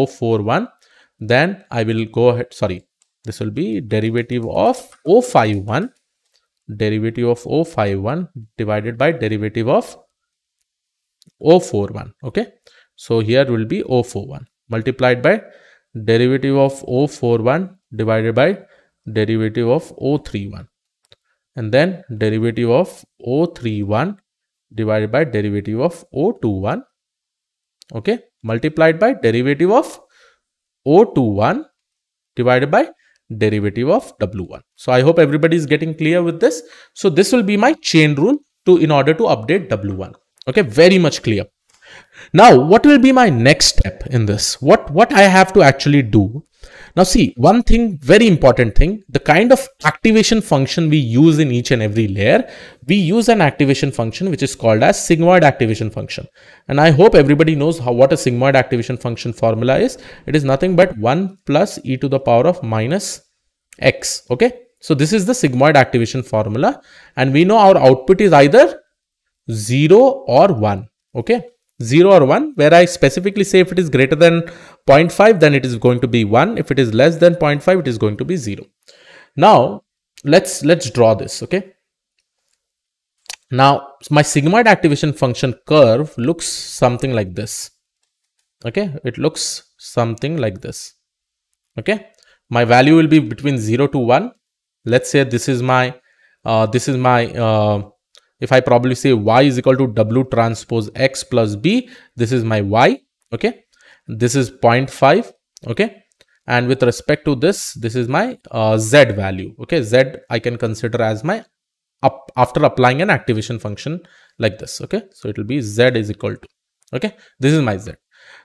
O forty-one. Then I will go ahead, sorry, this will be derivative of O fifty-one, derivative of O fifty-one divided by derivative of O forty-one. Okay, so here will be O forty-one multiplied by derivative of O forty-one divided by derivative of O thirty-one, and then derivative of O thirty-one divided by derivative of O twenty-one, okay, multiplied by derivative of O twenty-one divided by derivative of W one. So I hope everybody is getting clear with this. So this will be my chain rule to in order to update W one. Okay, very much clear. Now what will be my next step in this? What what I have to actually do? Now see, one thing, very important thing, the kind of activation function we use in each and every layer, we use an activation function which is called as sigmoid activation function. And I hope everybody knows how what a sigmoid activation function formula is. It is nothing but one plus e to the power of minus x. Okay, so this is the sigmoid activation formula, and we know our output is either zero or one. Okay, zero or one, where I specifically say if it is greater than zero point five, then it is going to be one. If it is less than zero point five, it is going to be zero. Now let's let's draw this. Okay, now my sigmoid activation function curve looks something like this. Okay, it looks something like this. Okay, my value will be between zero to one. Let's say this is my uh, this is my uh, if I probably say y is equal to w transpose x plus b, this is my y. Okay, this is zero point five. Okay, and with respect to this, this is my uh, z value. Okay, z I can consider as my up after applying an activation function like this. Okay, so it will be z is equal to, okay, this is my z.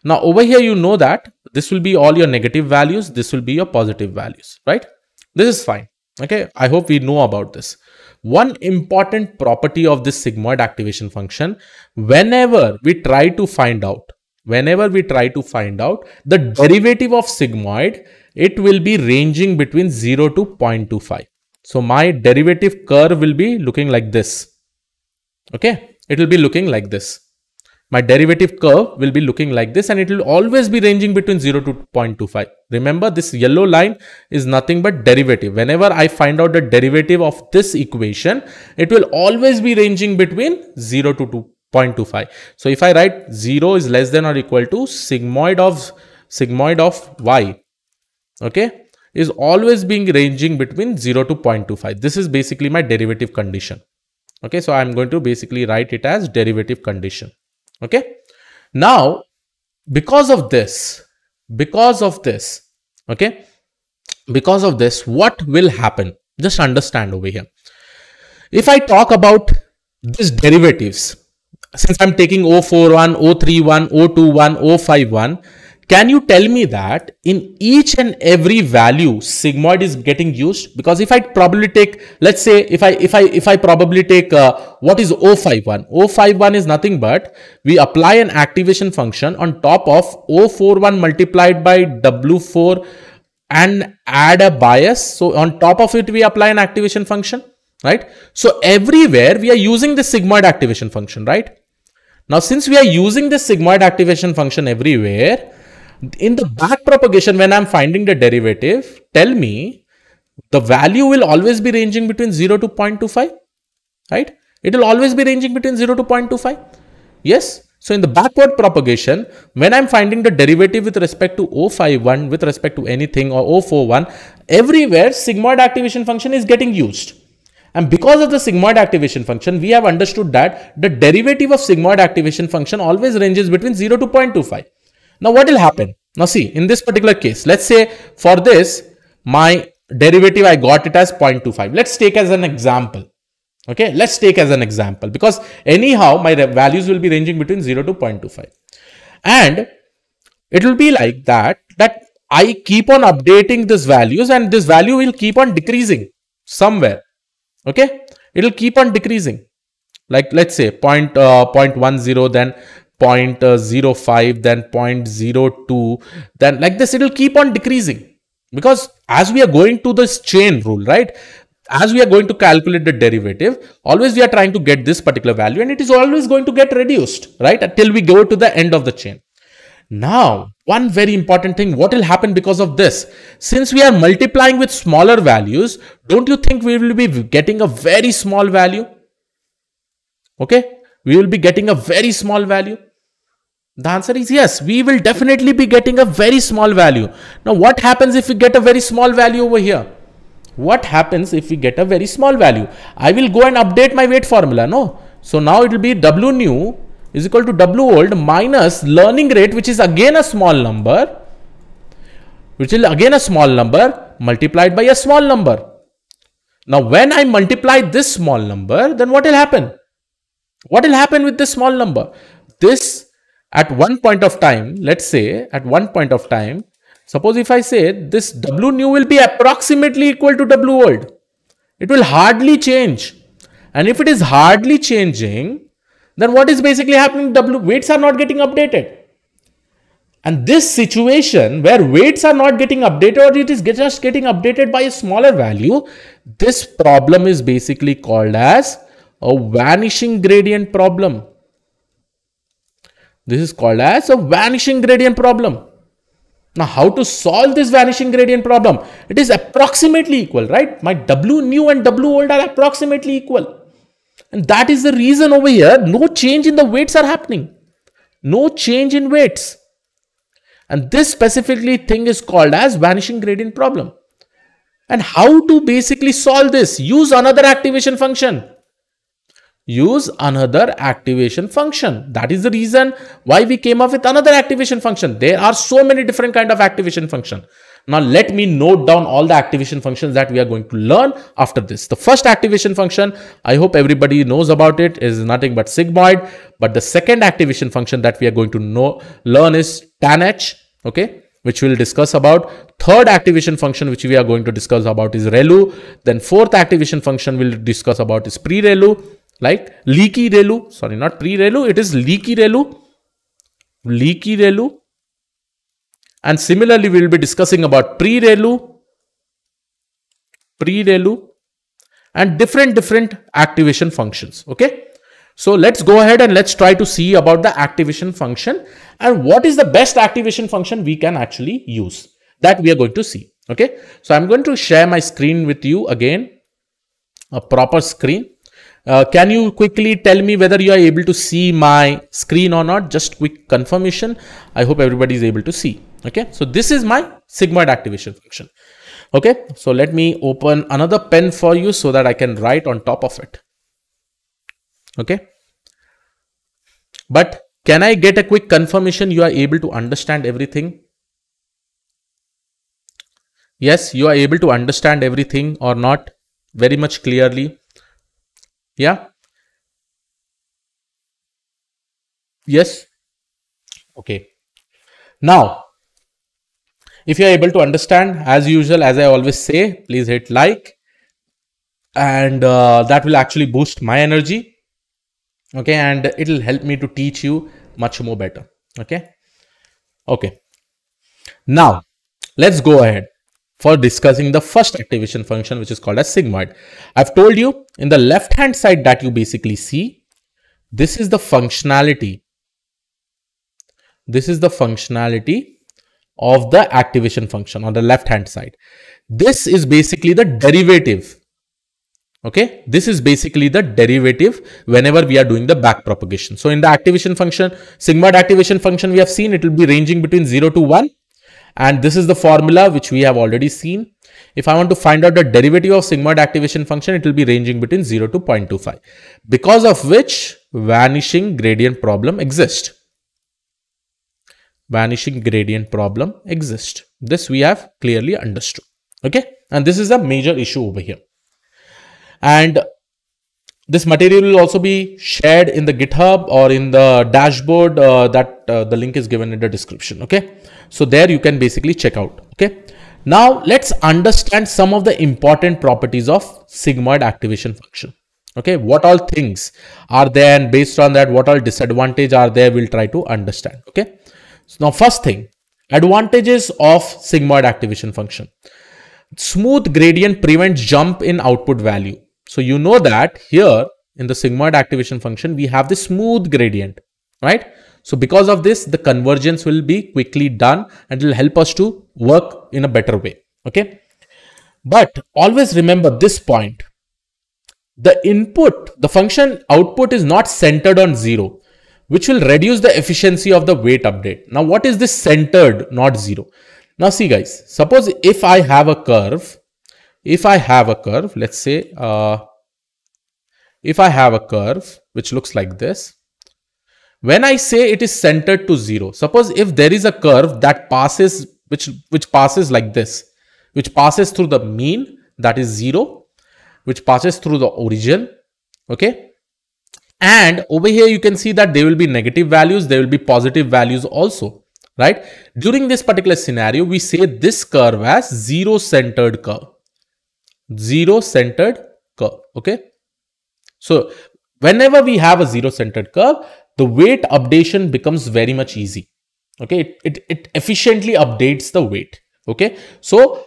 Now over here, you know that this will be all your negative values, this will be your positive values, right? This is fine. Okay, I hope we know about this. One important property of this sigmoid activation function, whenever we try to find out, whenever we try to find out the derivative of sigmoid, it will be ranging between zero to zero point two five. So my derivative curve will be looking like this. Okay, it will be looking like this. My derivative curve will be looking like this, and it will always be ranging between zero to zero point two five. Remember, this yellow line is nothing but derivative. Whenever I find out the derivative of this equation, it will always be ranging between zero to zero point two five. So if I write zero is less than or equal to sigmoid of sigmoid of y, okay, is always being ranging between zero to zero point two five. This is basically my derivative condition. Okay, so I'm going to basically write it as derivative condition. Okay. Now, because of this, because of this, okay, because of this, what will happen? Just understand over here. If I talk about these derivatives, since I'm taking zero four one, zero three one, zero two one, zero five one, can you tell me that in each and every value sigmoid is getting used? Because if I probably take, let's say if I if I if I probably take uh, what is zero five one? zero five one is nothing but we apply an activation function on top of zero four one multiplied by W four and add a bias. So on top of it we apply an activation function, right? So everywhere we are using the sigmoid activation function, right? Now since we are using the sigmoid activation function everywhere, in the back propagation, when I'm finding the derivative, tell me the value will always be ranging between zero to zero point two five, right? It will always be ranging between zero to zero point two five. Yes. So in the backward propagation, when I'm finding the derivative with respect to zero five one, with respect to anything, or zero four one, everywhere sigmoid activation function is getting used. And because of the sigmoid activation function, we have understood that the derivative of sigmoid activation function always ranges between zero to zero point two five. Now what will happen? Now see, in this particular case, let's say for this, my derivative, I got it as zero point two five. Let's take as an example. Okay, let's take as an example, because anyhow, my values will be ranging between zero to zero point two five. And it will be like that, that I keep on updating these values and this value will keep on decreasing somewhere. Okay, it will keep on decreasing. Like let's say point, uh, zero point one zero, then zero point zero five, then zero point zero two, then like this, it will keep on decreasing, because as we are going to this chain rule, right, as we are going to calculate the derivative, always we are trying to get this particular value and it is always going to get reduced, right, until we go to the end of the chain. Now, one very important thing, what will happen because of this? Since we are multiplying with smaller values, don't you think we will be getting a very small value? Okay, we will be getting a very small value. The answer is yes, we will definitely be getting a very small value. Now, what happens if we get a very small value over here? What happens if we get a very small value? I will go and update my weight formula, no? So now it will be W new is equal to W old minus learning rate, which is again a small number, which is again a small number multiplied by a small number. Now, when I multiply this small number, then what will happen? What will happen with this small number? This at one point of time, let's say at one point of time, suppose if I say this W new will be approximately equal to W old, it will hardly change. And if it is hardly changing, then what is basically happening? W weights are not getting updated. And this situation where weights are not getting updated, or it is get, just getting updated by a smaller value, this problem is basically called as a vanishing gradient problem. This is called as a vanishing gradient problem. Now, how to solve this vanishing gradient problem? It is approximately equal, right? My W new and W old are approximately equal. And that is the reason over here, no change in the weights are happening. No change in weights. And this specifically thing is called as vanishing gradient problem. And how to basically solve this? Use another activation function. Use another activation function. That is the reason why we came up with another activation function. There are so many different kinds of activation function. Now, let me note down all the activation functions that we are going to learn after this. The first activation function, I hope everybody knows about it, is nothing but sigmoid. But the second activation function that we are going to know, learn is tan H, okay, which we'll discuss about. Third activation function, which we are going to discuss about, is ReLU. Then fourth activation function we'll discuss about is pre-ReLU. Like leaky ReLU, sorry, not pre-ReLU, it is leaky ReLU, leaky ReLU. And similarly, we will be discussing about pre-ReLU, pre-ReLU, and different, different activation functions, okay? So let's go ahead and let's try to see about the activation function and what is the best activation function we can actually use, that we are going to see, okay? So I'm going to share my screen with you again, a proper screen. Uh, can you quickly tell me whether you are able to see my screen or not? Just quick confirmation. I hope everybody is able to see. Okay. So this is my sigmoid activation function. Okay. So let me open another pen for you so that I can write on top of it. Okay. But Can I get a quick confirmation you are able to understand everything? Yes, you are able to understand everything or not very much clearly. Yeah. Yes. Okay. Now, if you are able to understand, as usual, as I always say, please hit like, and uh, that will actually boost my energy. Okay, and it will help me to teach you much more better. Okay. Okay. Now, let's go ahead for discussing the first activation function, which is called as sigmoid. I've told you in the left hand side that you basically see, this is the functionality. This is the functionality of the activation function on the left hand side. This is basically the derivative. Okay, this is basically the derivative whenever we are doing the back propagation. So in the activation function, sigmoid activation function, we have seen it will be ranging between zero to one. And this is the formula which we have already seen. If I want to find out the derivative of sigmoid activation function, it will be ranging between zero to zero point two five. Because of which vanishing gradient problem exists. Vanishing gradient problem exists. This we have clearly understood. Okay. And this is a major issue over here. And this material will also be shared in the GitHub or in the dashboard, uh, that uh, the link is given in the description. Okay. So there you can basically check out. Okay. Now let's understand some of the important properties of sigmoid activation function. Okay. What all things are there, and based on that, what all disadvantages are there, we'll try to understand. Okay. So now first thing, advantages of sigmoid activation function. Smooth gradient prevents jump in output value. So you know that here in the sigmoid activation function, we have the smooth gradient, right? So because of this, the convergence will be quickly done and it will help us to work in a better way. Okay. But always remember this point, the input, the function output is not centered on zero, which will reduce the efficiency of the weight update. Now, what is this centered, not zero? Now see guys, suppose if I have a curve, if I have a curve, let's say, uh, if I have a curve, which looks like this, when I say it is centered to zero, suppose if there is a curve that passes, which, which passes like this, which passes through the mean, that is zero, which passes through the origin. Okay. And over here, you can see that there will be negative values. There will be positive values also. Right? During this particular scenario, we say this curve as zero centered curve, zero centered curve. Okay. So whenever we have a zero centered curve, the weight updation becomes very much easy. Okay. It, it, it efficiently updates the weight. Okay. So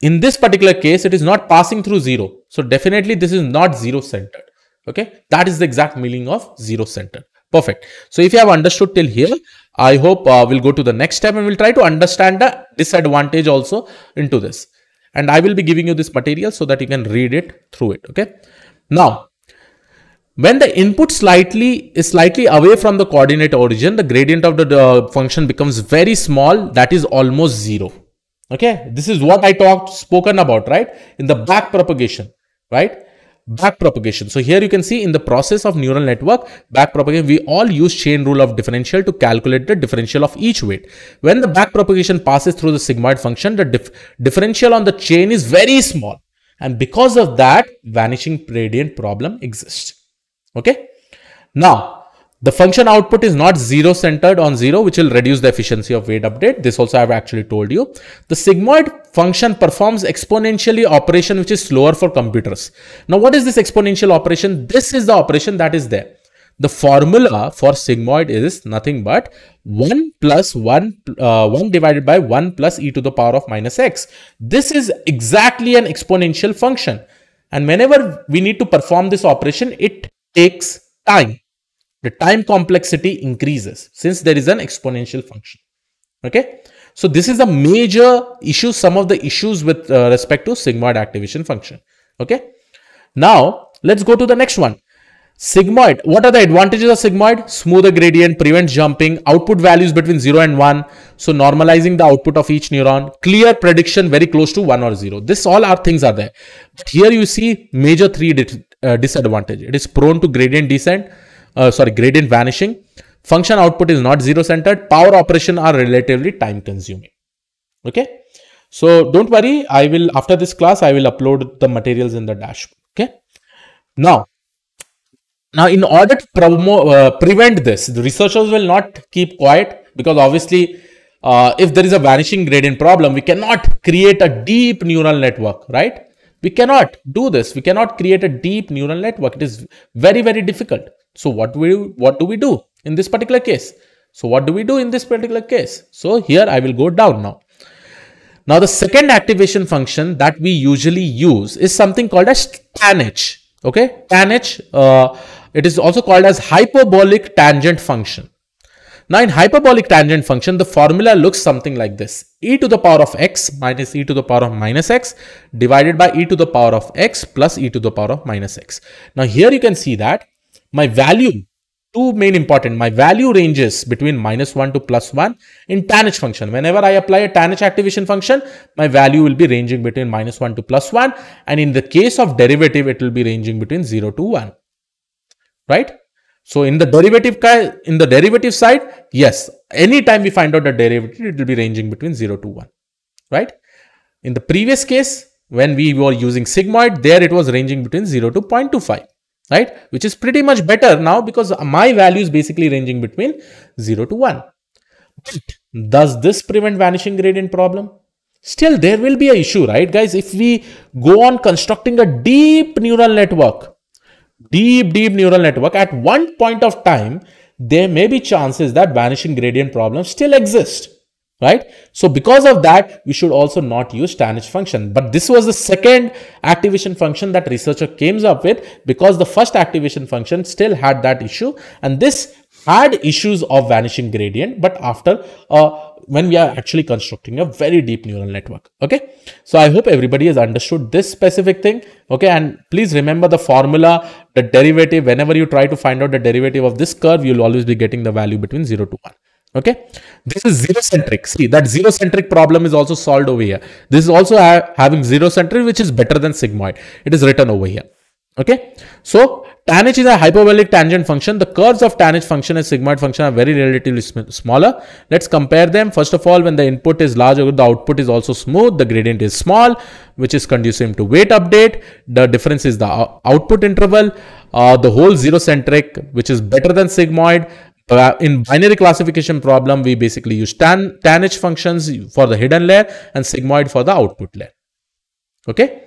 in this particular case, it is not passing through zero. So definitely this is not zero centered. Okay. That is the exact meaning of zero centered. Perfect. So if you have understood till here, I hope uh, we'll go to the next step and we'll try to understand the disadvantage also into this. And I will be giving you this material so that you can read it through it. Okay. Now, when the input slightly is slightly away from the coordinate origin, the gradient of the uh, function becomes very small. That is almost zero. Okay. This is what I talked spoken about, right? In the back propagation, right? Back propagation. So here you can see in the process of neural network back propagation, we all use chain rule of differential to calculate the differential of each weight. When the back propagation passes through the sigmoid function, the dif differential on the chain is very small. And because of that, vanishing gradient problem exists. Okay. Now, the function output is not zero centered on zero, which will reduce the efficiency of weight update. This also I have actually told you. The sigmoid function performs exponentially operation, which is slower for computers. Now, what is this exponential operation? This is the operation that is there. The formula for sigmoid is nothing but one plus one, uh, one divided by one plus e to the power of minus x. This is exactly an exponential function. And whenever we need to perform this operation, it takes time. The time complexity increases since there is an exponential function. Okay. So this is a major issue, some of the issues with uh, respect to sigmoid activation function. Okay. Now let's go to the next one. Sigmoid. What are the advantages of sigmoid? Smoother gradient, prevents jumping, output values between zero and one. So normalizing the output of each neuron, clear prediction very close to one or zero. This all are things are there. But here you see major three uh, disadvantages. It is prone to gradient descent. Uh, sorry, gradient vanishing, function output is not zero centered, power operation are relatively time consuming. Okay, so don't worry, I will, after this class, I will upload the materials in the dashboard. Okay, now now in order to promote, uh, prevent this, the researchers will not keep quiet, because obviously uh, if there is a vanishing gradient problem, we cannot create a deep neural network, right? We cannot do this. We cannot create a deep neural network. It is very, very difficult. So what do we, what do we do in this particular case? So what do we do in this particular case? So here I will go down now. Now the second activation function that we usually use is something called as tanh. Okay, tanh. Uh, it is also called as hyperbolic tangent function. Now in hyperbolic tangent function, the formula looks something like this. E to the power of x minus e to the power of minus x divided by e to the power of x plus e to the power of minus x. Now here you can see that my value, two main important, my value ranges between minus one to plus one in tanh function. Whenever I apply a tanh activation function, my value will be ranging between minus one to plus one. And in the case of derivative, it will be ranging between zero to one, right? So in the derivative in the derivative side, yes, anytime we find out the derivative, it will be ranging between zero to one, right? In the previous case, when we were using sigmoid, there it was ranging between zero to zero point two five, right? Which is pretty much better now, because my value is basically ranging between zero to one. But does this prevent vanishing gradient problem? Still, there will be an issue, right, guys? If we go on constructing a deep neural network, deep, deep neural network, at one point of time, there may be chances that vanishing gradient problems still exist, right? So because of that, we should also not use tanh function. But this was the second activation function that researcher came up with, because the first activation function still had that issue. And this had issues of vanishing gradient, but after uh, when we are actually constructing a very deep neural network. Okay, so I hope everybody has understood this specific thing. Okay, and please remember the formula, the derivative. Whenever you try to find out the derivative of this curve, you'll always be getting the value between zero to one. Okay, this is zero centric. See, that zero centric problem is also solved over here. This is also ha having zero centric, which is better than sigmoid. It is written over here. Okay, so tanh is a hyperbolic tangent function. The curves of tanh function and sigmoid function are very relatively sm smaller. Let's compare them. First of all, when the input is large, the output is also smooth. The gradient is small, which is conducive to weight update. The difference is the output interval. Uh, the whole zero centric, which is better than sigmoid. Uh, in binary classification problem, we basically use tan tanh functions for the hidden layer and sigmoid for the output layer. Okay.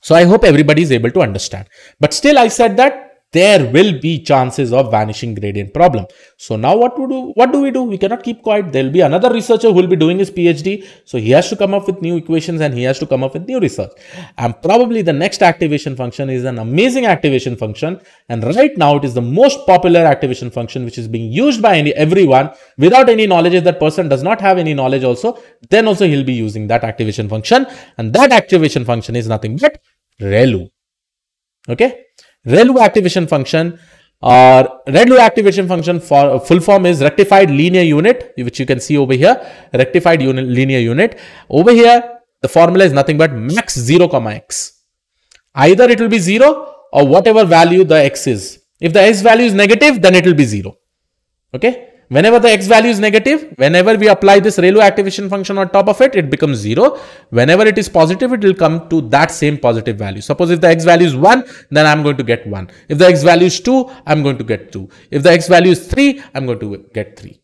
So I hope everybody is able to understand. But still, I said that there will be chances of vanishing gradient problem. So now what to do? What do we do? We cannot keep quiet. There will be another researcher who will be doing his PhD. So he has to come up with new equations and he has to come up with new research. And probably the next activation function is an amazing activation function. And right now it is the most popular activation function, which is being used by any, everyone without any knowledge. If that person does not have any knowledge also, then also he'll be using that activation function. And that activation function is nothing but ReLU. Okay, ReLU activation function, or uh, ReLU activation function for uh, full form is rectified linear unit, which you can see over here, rectified unit, linear unit. Over here, the formula is nothing but max zero comma x. Either it will be zero or whatever value the x is. If the x value is negative, then it will be zero. Okay, whenever the x value is negative, whenever we apply this ReLU activation function on top of it, it becomes zero. Whenever it is positive, it will come to that same positive value. Suppose if the x value is one, then I'm going to get one. If the x value is two, I'm going to get two. If the x value is three, I'm going to get three.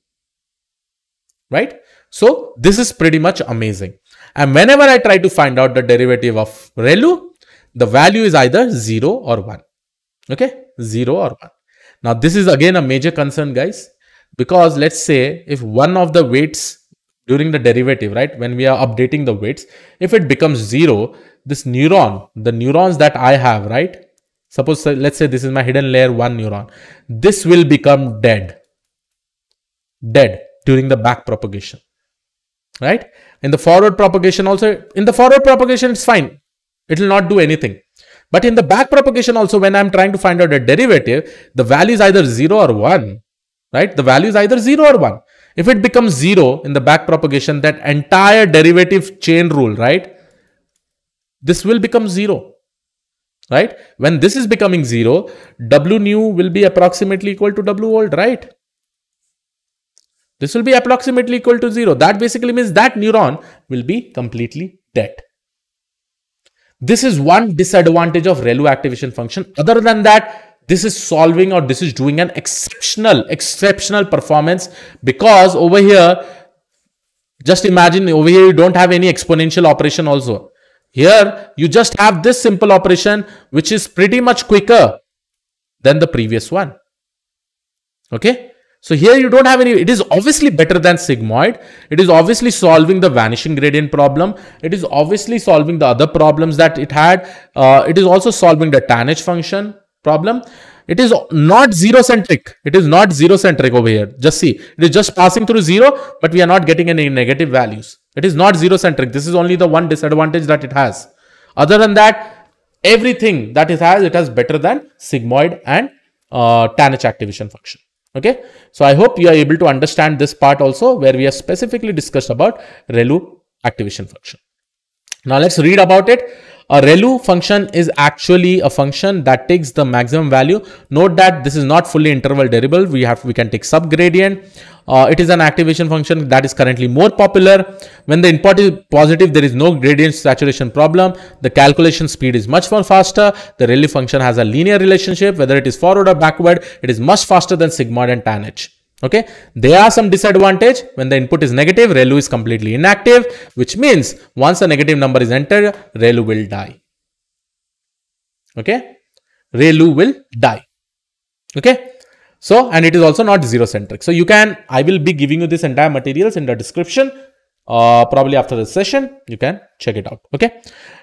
Right? So this is pretty much amazing. And whenever I try to find out the derivative of ReLU, the value is either zero or one. Okay? zero or one. Now this is again a major concern, guys. Because let's say if one of the weights during the derivative, right, when we are updating the weights, if it becomes zero, this neuron, the neurons that I have, right, suppose, let's say this is my hidden layer one neuron, this will become dead, dead during the back propagation, right? In the forward propagation also, in the forward propagation, it's fine. It will not do anything. But in the back propagation also, when I'm trying to find out a derivative, the value is either zero or one. Right? The value is either zero or one. If it becomes zero in the back propagation, that entire derivative chain rule, right? This will become zero, right? When this is becoming zero, W nu will be approximately equal to W old, right? This will be approximately equal to zero. That basically means that neuron will be completely dead. This is one disadvantage of ReLU activation function. Other than that, this is solving or this is doing an exceptional, exceptional performance, because over here, just imagine over here, you don't have any exponential operation also. Here, you just have this simple operation, which is pretty much quicker than the previous one. Okay. So here you don't have any, it is obviously better than sigmoid. It is obviously solving the vanishing gradient problem. It is obviously solving the other problems that it had. Uh, it is also solving the Tanh function problem. It is not zero centric. It is not zero centric over here. Just see, it is just passing through zero, but we are not getting any negative values. It is not zero centric. This is only the one disadvantage that it has. Other than that, everything that it has, it has better than sigmoid and uh, Tanh activation function. Okay, so I hope you are able to understand this part also, where we have specifically discussed about ReLU activation function. Now let's read about it. A ReLU function is actually a function that takes the maximum value. Note that this is not fully interval derivable. We have we can take subgradient. Uh, it is an activation function that is currently more popular. When the input is positive, there is no gradient saturation problem. The calculation speed is much more faster. The ReLU function has a linear relationship, whether it is forward or backward. It is much faster than sigmoid and Tanh. Okay, there are some disadvantage. When the input is negative, ReLU is completely inactive, which means once a negative number is entered, ReLU will die. Okay, ReLU will die. Okay. So, and it is also not zero centric. So you can, I will be giving you this entire materials in the description, uh, probably after the session, you can check it out. Okay.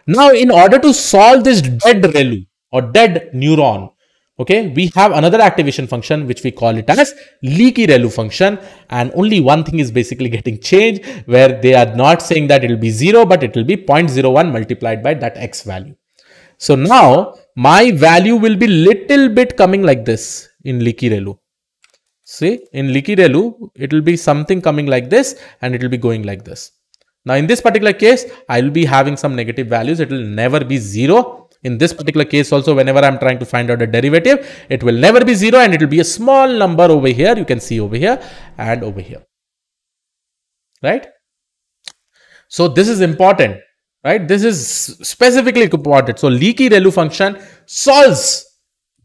Now, in order to solve this dead ReLU or dead neuron, okay, we have another activation function, which we call it as leaky ReLU function. And only one thing is basically getting changed, where they are not saying that it will be zero, but it will be zero point zero one multiplied by that X value. So now my value will be little bit coming like this. In leaky ReLU, see, in leaky ReLU, it will be something coming like this and it will be going like this. Now, in this particular case, I will be having some negative values. It will never be zero. In this particular case also, whenever I'm trying to find out a derivative, it will never be zero and it will be a small number over here. You can see over here and over here, right? So this is important, right? This is specifically important. So leaky ReLU function solves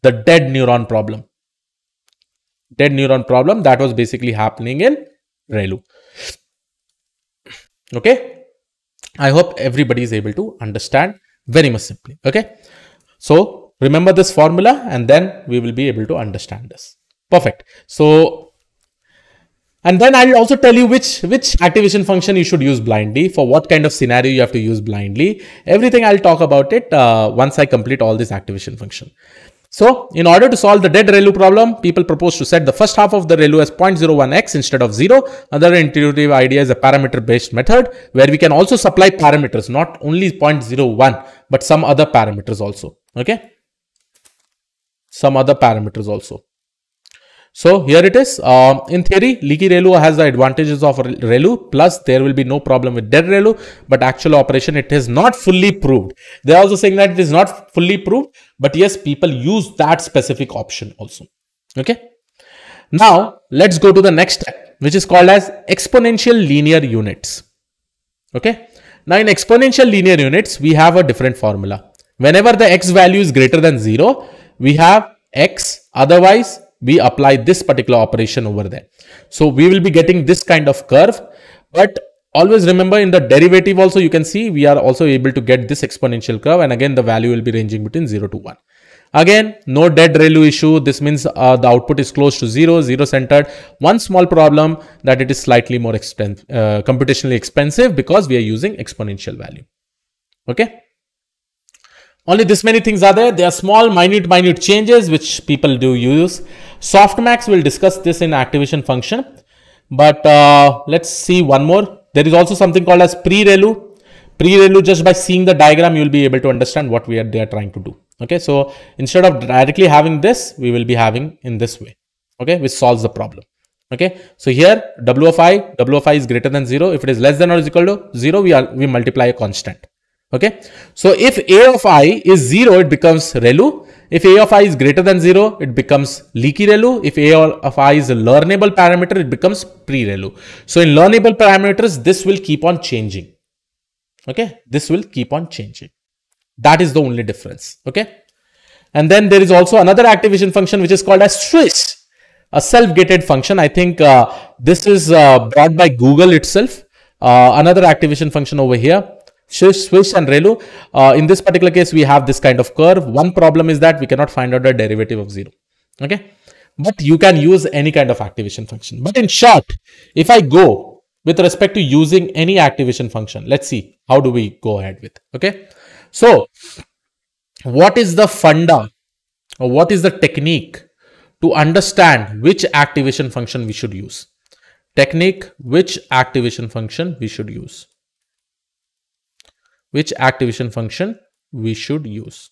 the dead neuron problem. Dead neuron problem that was basically happening in ReLU. Okay. I hope everybody is able to understand very much simply. Okay. So remember this formula and then we will be able to understand this. Perfect. So, and then I'll also tell you which, which activation function you should use blindly, for what kind of scenario you have to use blindly. Everything I'll talk about it uh, once I complete all this activation function. So, in order to solve the dead ReLU problem, people propose to set the first half of the ReLU as zero point zero one x instead of zero. Another intuitive idea is a parameter based method, where we can also supply parameters, not only zero point zero one, but some other parameters also. Okay. Some other parameters also. So here it is. Um, in theory, leaky ReLU has the advantages of ReLU, plus there will be no problem with dead ReLU, but actual operation, it is not fully proved. They are also saying that it is not fully proved, but yes, people use that specific option also. Okay. Now let's go to the next step, which is called as exponential linear units. Okay. Now in exponential linear units, we have a different formula. Whenever the X value is greater than zero, we have X, otherwise we apply this particular operation over there. So we will be getting this kind of curve, but always remember in the derivative also, you can see we are also able to get this exponential curve. And again, the value will be ranging between zero to one. Again, no dead ReLU issue. This means uh, the output is close to zero, zero centered. One small problem that it is slightly more expensive, uh, computationally expensive, because we are using exponential value. Okay. Only this many things are there. They are small, minute, minute changes, which people do use. Softmax will discuss this in activation function. But uh, let's see one more. There is also something called as pre-ReLU. Pre-ReLU, just by seeing the diagram, you'll be able to understand what we are they are trying to do. Okay, so instead of directly having this, we will be having in this way. Okay, which solves the problem. Okay, so here W of I, W of I is greater than zero. If it is less than or is equal to zero, we are we multiply a constant. Okay. So if A of I is zero, it becomes ReLU. If A of I is greater than zero, it becomes leaky ReLU. If A of I is a learnable parameter, it becomes pre-ReLU. So in learnable parameters, this will keep on changing. Okay. This will keep on changing. That is the only difference. Okay. And then there is also another activation function, which is called as SWISH, a self-gated function. I think uh, this is uh, brought by Google itself. Uh, another activation function over here. Swish, Swish and ReLU. Uh, in this particular case, we have this kind of curve. One problem is that we cannot find out the derivative of zero. Okay. But you can use any kind of activation function. But in short, if I go with respect to using any activation function, let's see how do we go ahead with. Okay. So what is the funda or what is the technique to understand which activation function we should use? Technique, which activation function we should use. Which activation function we should use.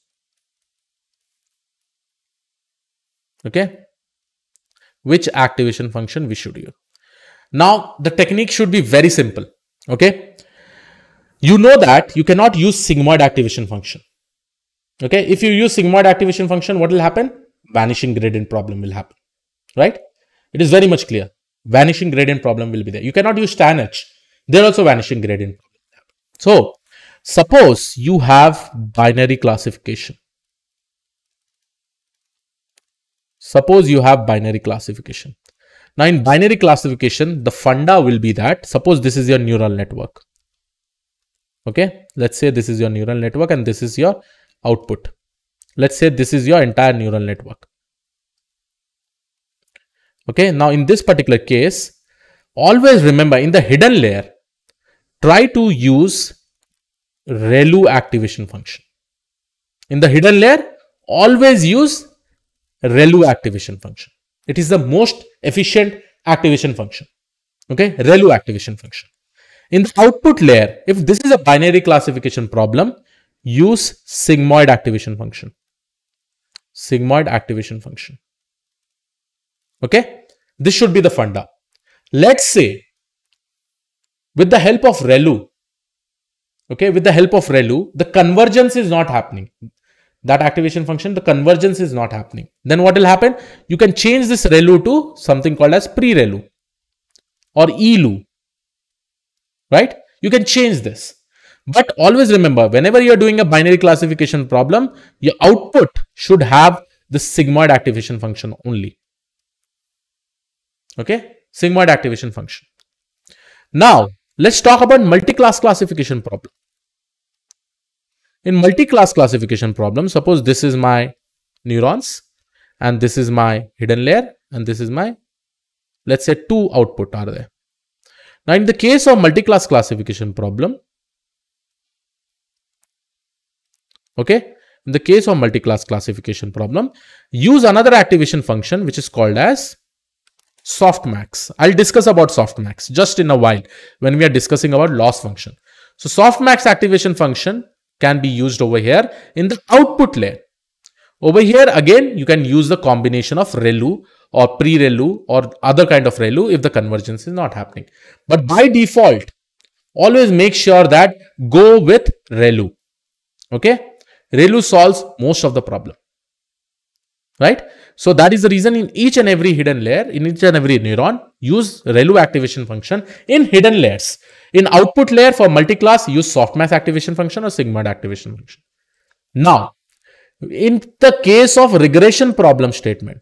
Okay. Which activation function we should use. Now, the technique should be very simple. Okay. You know that you cannot use sigmoid activation function. Okay. If you use sigmoid activation function, what will happen? Vanishing gradient problem will happen. Right. It is very much clear. Vanishing gradient problem will be there. You cannot use tan H. They are also vanishing gradient. So, suppose you have binary classification. Suppose you have binary classification. Now, in binary classification, the funda will be that, suppose this is your neural network. Okay. Let's say this is your neural network and this is your output. Let's say this is your entire neural network. Okay. Now, in this particular case, always remember in the hidden layer, try to use ReLU activation function. In the hidden layer, always use ReLU activation function. It is the most efficient activation function. Okay. ReLU activation function. In the output layer, if this is a binary classification problem, use sigmoid activation function. Sigmoid activation function. Okay. This should be the funda. Let's say with the help of ReLU, okay, with the help of ReLU, the convergence is not happening. That activation function, the convergence is not happening. Then what will happen? You can change this ReLU to something called as pre-ReLU or E L U, right? You can change this. But always remember, whenever you're doing a binary classification problem, your output should have the sigmoid activation function only. Okay, sigmoid activation function. Now, let's talk about multi-class classification problem. In multi-class classification problem, suppose this is my neurons and this is my hidden layer and this is my, let's say two output are there. Now, in the case of multi-class classification problem, okay, in the case of multi-class classification problem, use another activation function which is called as softmax. I'll discuss about softmax just in a while when we are discussing about loss function. So softmax activation function can be used over here in the output layer. Over here again, you can use the combination of ReLU or pre-ReLU or other kind of ReLU if the convergence is not happening. But by default, always make sure that go with ReLU. Okay. ReLU solves most of the problem. Right. So that is the reason in each and every hidden layer, in each and every neuron, use ReLU activation function in hidden layers. In output layer for multiclass, use softmax activation function or sigmoid activation function. Now, in the case of regression problem statement,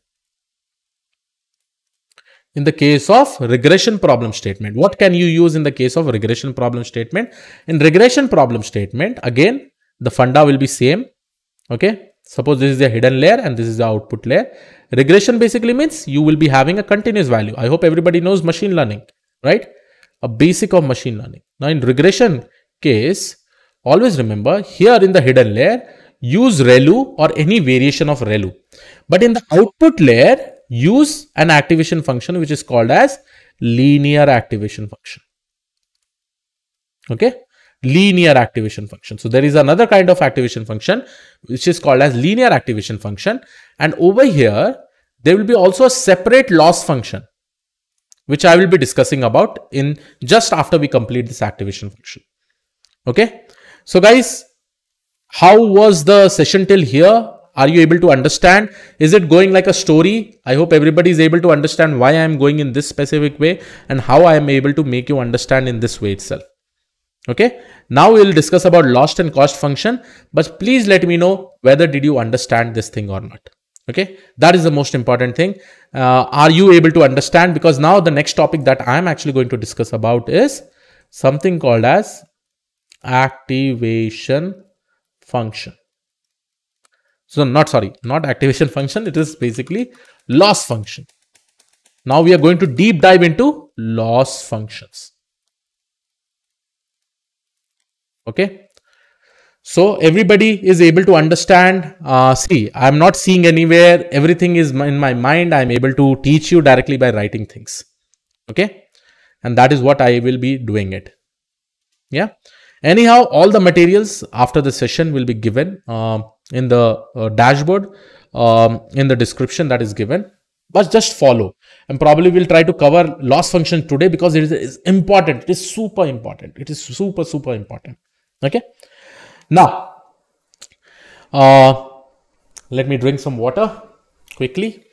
in the case of regression problem statement, what can you use in the case of regression problem statement? In regression problem statement, again, the funda will be same. Okay. Suppose this is the hidden layer and this is the output layer. Regression basically means you will be having a continuous value. I hope everybody knows machine learning, right? A basic of machine learning. Now in regression case, always remember here in the hidden layer, use ReLU or any variation of ReLU. But in the output layer, use an activation function which is called as linear activation function. Okay. Linear activation function. So there is another kind of activation function which is called as linear activation function, and over here there will be also a separate loss function which I will be discussing about in just after we complete this activation function. Okay. So guys, How was the session till here? Are you able to understand? Is it going like a story? I hope everybody is able to understand why I am going in this specific way and how I am able to make you understand in this way itself. Okay. Now we will discuss about lost and cost function, but please let me know whether did you understand this thing or not. Okay. That is the most important thing. Uh, are you able to understand? Because now the next topic that I am actually going to discuss about is something called as activation function. So not sorry, not activation function. It is basically loss function. Now we are going to deep dive into loss functions. Okay. So everybody is able to understand. Uh, see, I'm not seeing anywhere. Everything is in my mind. I'm able to teach you directly by writing things. Okay. And that is what I will be doing it. Yeah. Anyhow, all the materials after the session will be given um, in the uh, dashboard, um, in the description that is given, but just follow. And probably we'll try to cover loss function today because it is, is important. It is super important. It is super, super important. Okay. Now, uh, let me drink some water quickly.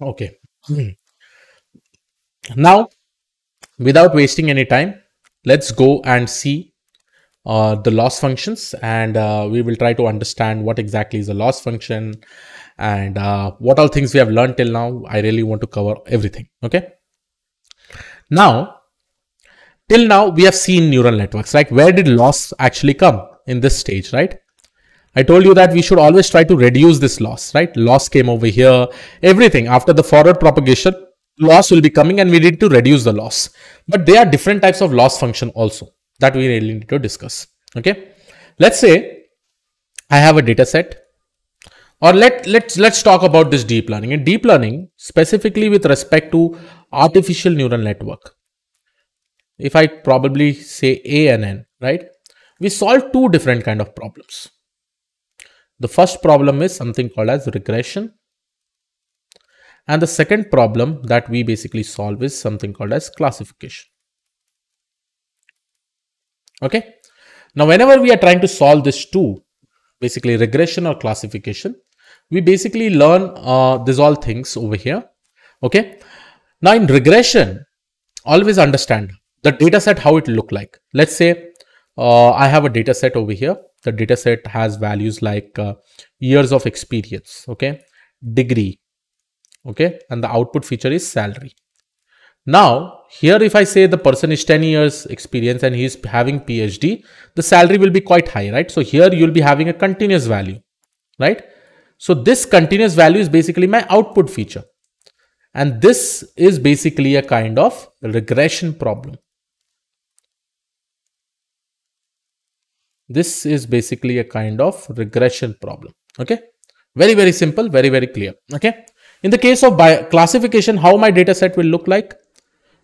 Okay. Now, without wasting any time, let's go and see uh, the loss functions, and uh, we will try to understand what exactly is a loss function and uh, what all things we have learned till now. I really want to cover everything. Okay. Now, till now, we have seen neural networks, right? Where did loss actually come in this stage, right? I told you that we should always try to reduce this loss, right? Loss came over here, everything after the forward propagation, loss will be coming and we need to reduce the loss. But there are different types of loss function also that we really need to discuss. Okay. Let's say I have a data set, or let, let's, let's talk about this deep learning. In deep learning, specifically with respect to artificial neural network, if I probably say A and N, right? We solve two different kind of problems. The first problem is something called as regression. And the second problem that we basically solve is something called as classification. Okay. Now, whenever we are trying to solve this two, basically regression or classification, we basically learn uh, these all things over here. Okay. Now, in regression, always understand the data set, how it look like. Let's say uh, I have a data set over here. The data set has values like uh, years of experience, okay, degree, okay, and the output feature is salary. Now, here if I say the person is ten years experience and he is having PhD, the salary will be quite high, right? So here you'll be having a continuous value, right? So this continuous value is basically my output feature. And this is basically a kind of regression problem. This is basically a kind of regression problem. Okay. Very, very simple, very, very clear. Okay. In the case of bio classification, how my data set will look like.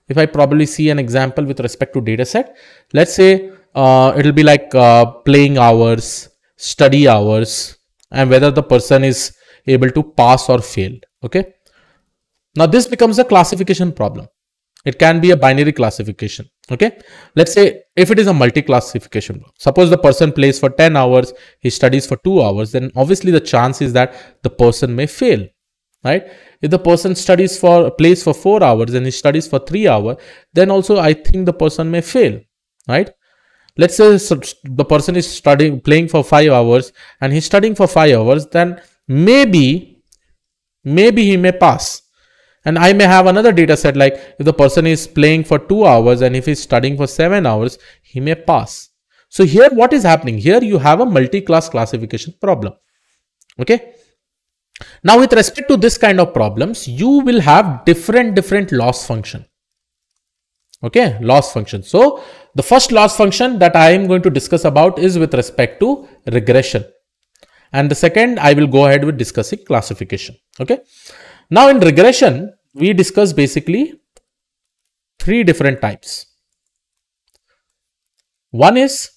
If I probably see an example with respect to data set, let's say uh, it'll be like uh, playing hours, study hours, and whether the person is able to pass or fail. Okay. Now this becomes a classification problem. It can be a binary classification. Okay. Let's say if it is a multi-classification, suppose the person plays for ten hours, he studies for two hours, then obviously the chance is that the person may fail, right? If the person studies for plays for four hours and he studies for three hours, then also I think the person may fail, right? Let's say the person is studying, playing for five hours and he's studying for five hours, then maybe, maybe he may pass. And I may have another data set like if the person is playing for two hours and if he's studying for seven hours, he may pass. So here what is happening? Here you have a multi-class classification problem. Okay. Now with respect to this kind of problems, you will have different, different loss function. Okay. Loss function. So the first loss function that I am going to discuss about is with respect to regression. And the second, I will go ahead with discussing classification. Okay. Now in regression, we discuss basically three different types. One is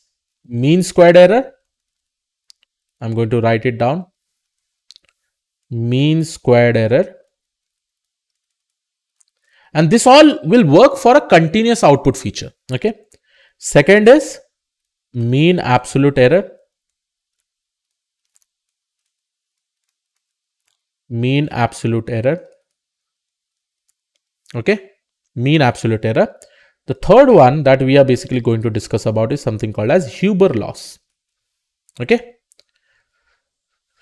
mean squared error, I'm going to write it down. Mean squared error. And this all will work for a continuous output feature. Okay. Second is mean absolute error. Mean absolute error. Okay. Mean absolute error. The third one that we are basically going to discuss about is something called as Huber loss. Okay.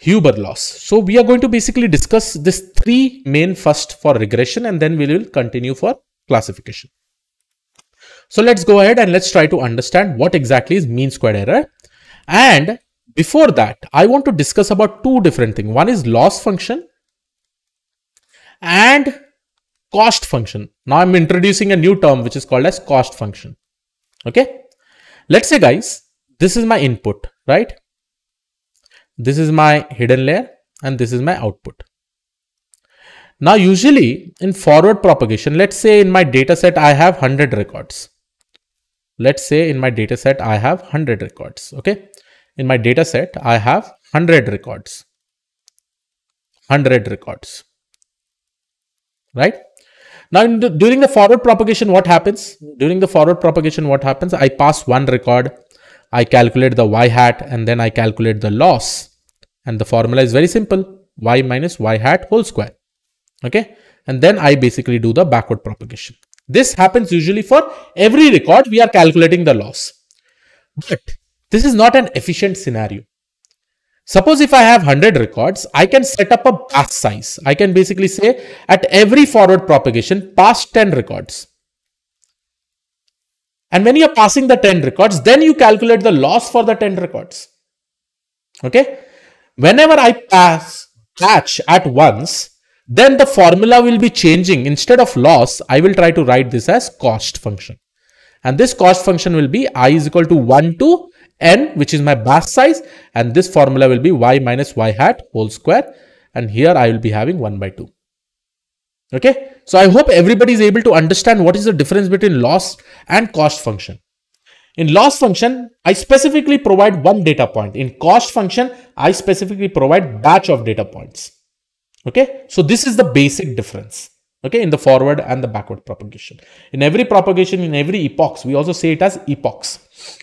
Huber loss. So we are going to basically discuss this three main first for regression, and then we will continue for classification. So let's go ahead and let's try to understand what exactly is mean squared error. And before that, I want to discuss about two different things. One is loss function and cost function. Now I'm introducing a new term which is called as cost function. Okay. Let's say, guys, this is my input, right? This is my hidden layer and this is my output. Now, usually in forward propagation, let's say in my data set, I have one hundred records. Let's say in my data set, I have one hundred records. Okay. In my data set, I have one hundred records. one hundred records. Right. Now, in the, during the forward propagation, what happens? During the forward propagation, what happens? I pass one record. I calculate the y hat and then I calculate the loss, and the formula is very simple, y minus y hat whole square. Okay. And then I basically do the backward propagation. This happens usually for every record we are calculating the loss. But this is not an efficient scenario. Suppose if I have one hundred records, I can set up a batch size. I can basically say at every forward propagation, pass ten records. And when you're passing the ten records, then you calculate the loss for the ten records. Okay. Whenever I pass batch at once, then the formula will be changing. Instead of loss, I will try to write this as cost function. And this cost function will be I is equal to one to n, which is my batch size. And this formula will be y minus y hat whole square. And here I will be having one by two. Okay. So I hope everybody is able to understand what is the difference between loss and cost function. In loss function, I specifically provide one data point. In cost function, I specifically provide batch of data points. Okay. So this is the basic difference. Okay. In the forward and the backward propagation. In every propagation, in every epochs, we also say it as epochs.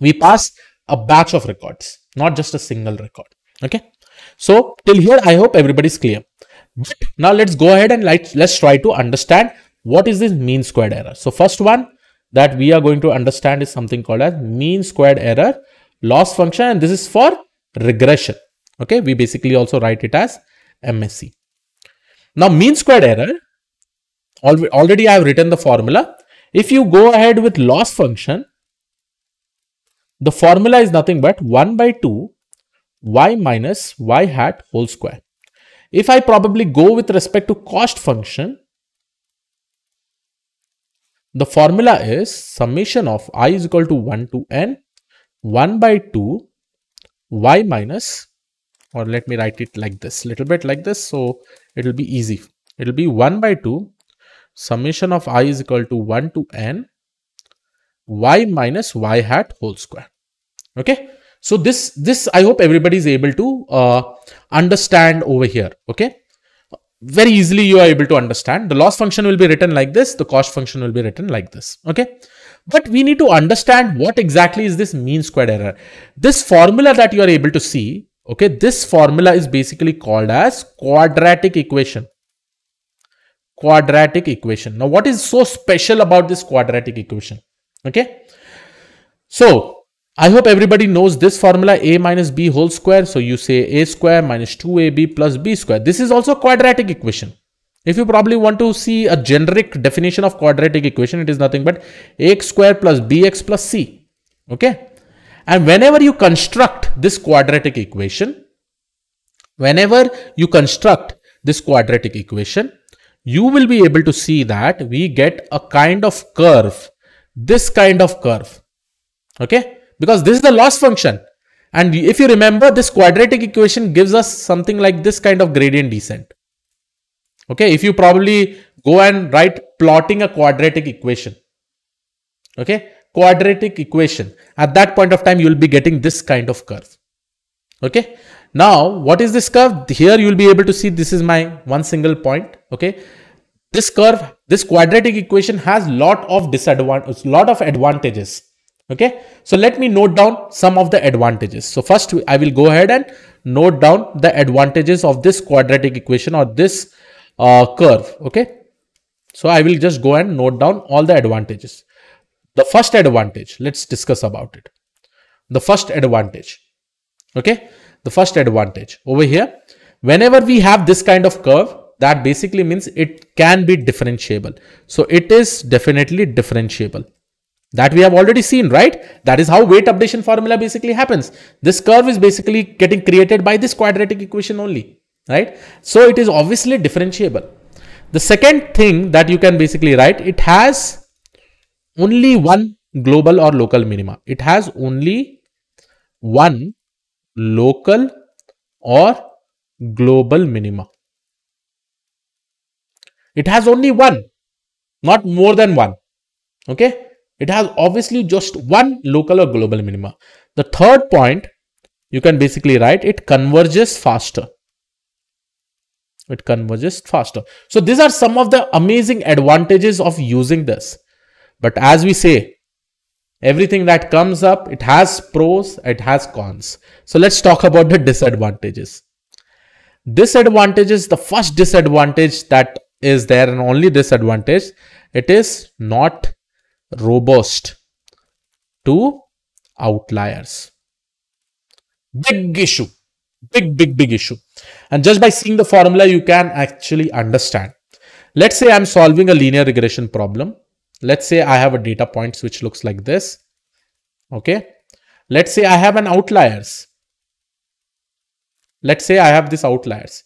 We pass a batch of records, not just a single record. Okay. So till here, I hope everybody is clear. But now let's go ahead and let's, let's try to understand what is this mean squared error. So first one that we are going to understand is something called as mean squared error loss function, and this is for regression. Okay, we basically also write it as M S E. Now mean squared error, already I have written the formula. If you go ahead with loss function, the formula is nothing but one by two y minus y hat whole square. If I probably go with respect to cost function, the formula is summation of I is equal to one to n, one by two y minus, or let me write it like this, little bit like this, so it will be easy. It will be one by two summation of I is equal to one to n y minus y hat whole square. Okay. So this, this I hope everybody is able to uh, understand over here. Okay. Very easily you are able to understand. The loss function will be written like this. The cost function will be written like this. Okay. But we need to understand what exactly is this mean squared error. This formula that you are able to see. Okay. This formula is basically called as quadratic equation. Quadratic equation. Now what is so special about this quadratic equation? Okay. So I hope everybody knows this formula a minus b whole square. So you say a square minus two a b plus b square. This is also a quadratic equation. If you probably want to see a generic definition of quadratic equation, it is nothing but ax square plus bx plus c. Okay. And whenever you construct this quadratic equation, whenever you construct this quadratic equation, you will be able to see that we get a kind of curve, this kind of curve. Okay. Because this is the loss function. And if you remember, this quadratic equation gives us something like this kind of gradient descent. Okay. If you probably go and write plotting a quadratic equation. Okay. Quadratic equation. At that point of time, you will be getting this kind of curve. Okay. Now, what is this curve? Here you will be able to see this is my one single point. Okay. This curve, this quadratic equation has lot of disadvantages, lot of advantages. Okay. So let me note down some of the advantages. So first I will go ahead and note down the advantages of this quadratic equation or this uh, curve. Okay. So I will just go and note down all the advantages. The first advantage, let's discuss about it. The first advantage. Okay. The first advantage over here, whenever we have this kind of curve, that basically means it can be differentiable. So it is definitely differentiable. That we have already seen, right? That is how weight updation formula basically happens. This curve is basically getting created by this quadratic equation only, right? So it is obviously differentiable. The second thing that you can basically write, it has only one global or local minima. It has only one local or global minima. It has only one, not more than one. Okay. It has obviously just one local or global minima. The third point you can basically write, it converges faster. It converges faster. So these are some of the amazing advantages of using this. But as we say, everything that comes up, it has pros, it has cons. So let's talk about the disadvantages. Disadvantages, the first disadvantage that is there and only disadvantage, it is not robust to outliers. Big issue. Big, big, big issue. And just by seeing the formula, you can actually understand. Let's say I'm solving a linear regression problem. Let's say I have a data points which looks like this. Okay. Let's say I have an outliers. Let's say I have this outliers.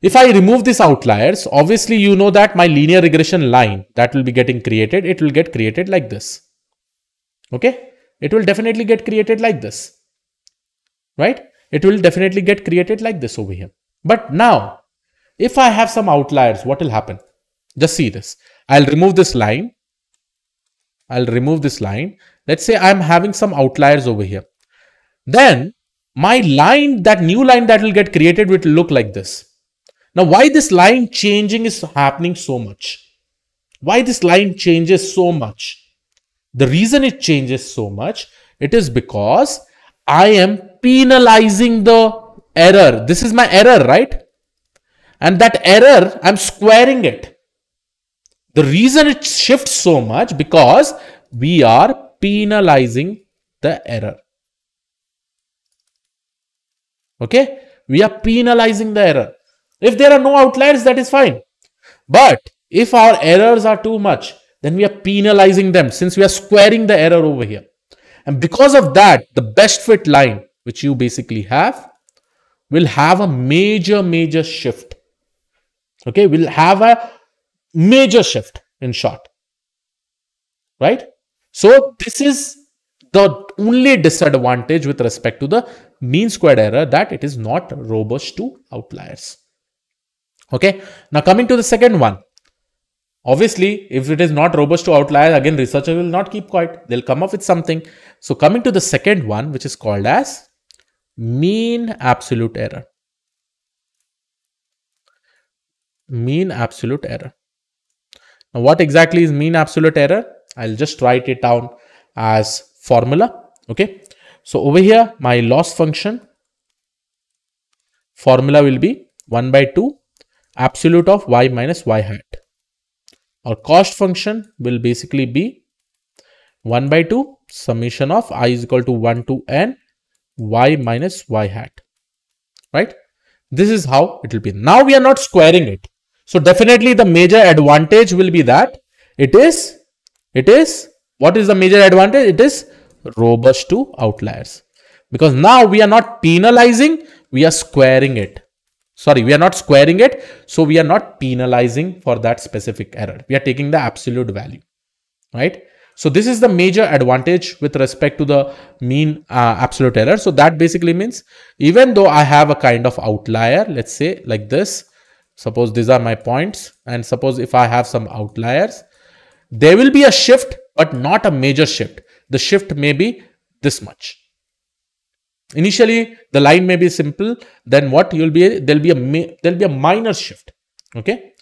If I remove this outliers, obviously you know that my linear regression line that will be getting created, it will get created like this. Okay. It will definitely get created like this. Right. It will definitely get created like this over here. But now, if I have some outliers, what will happen? Just see this. I'll remove this line. I'll remove this line. Let's say I'm having some outliers over here. Then my line, that new line that will get created will look like this. Now, why this line changing is happening so much? Why this line changes so much? The reason it changes so much, it is because I am penalizing the error. This is my error, right? And that error, I'm squaring it. The reason it shifts so much because we are penalizing the error. Okay? We are penalizing the error. If there are no outliers, that is fine. But if our errors are too much, then we are penalizing them since we are squaring the error over here. And because of that, the best fit line, which you basically have, will have a major, major shift. Okay, will have a major shift in short, right? So this is the only disadvantage with respect to the mean squared error, that it is not robust to outliers. Okay, now coming to the second one. Obviously, if it is not robust to outliers, again, researchers will not keep quiet. They'll come up with something. So coming to the second one, which is called as mean absolute error. Mean absolute error. Now, what exactly is mean absolute error? I'll just write it down as formula. Okay. So over here, my loss function formula will be one by two absolute of y minus y hat. Our cost function will basically be one by two summation of I is equal to one to n y minus y hat, right? This is how it will be. Now we are not squaring it. So definitely the major advantage will be that it is, it is, what is the major advantage? It is robust to outliers because now we are not penalizing, we are squaring it. Sorry, we are not squaring it. So we are not penalizing for that specific error. We are taking the absolute value, right? So this is the major advantage with respect to the mean uh, absolute error. So that basically means even though I have a kind of outlier, let's say like this, suppose these are my points and suppose if I have some outliers, there will be a shift, but not a major shift. The shift may be this much, Initially, the line may be simple. Then what you'll be, there'll be a there'll be a minor shift. Okay.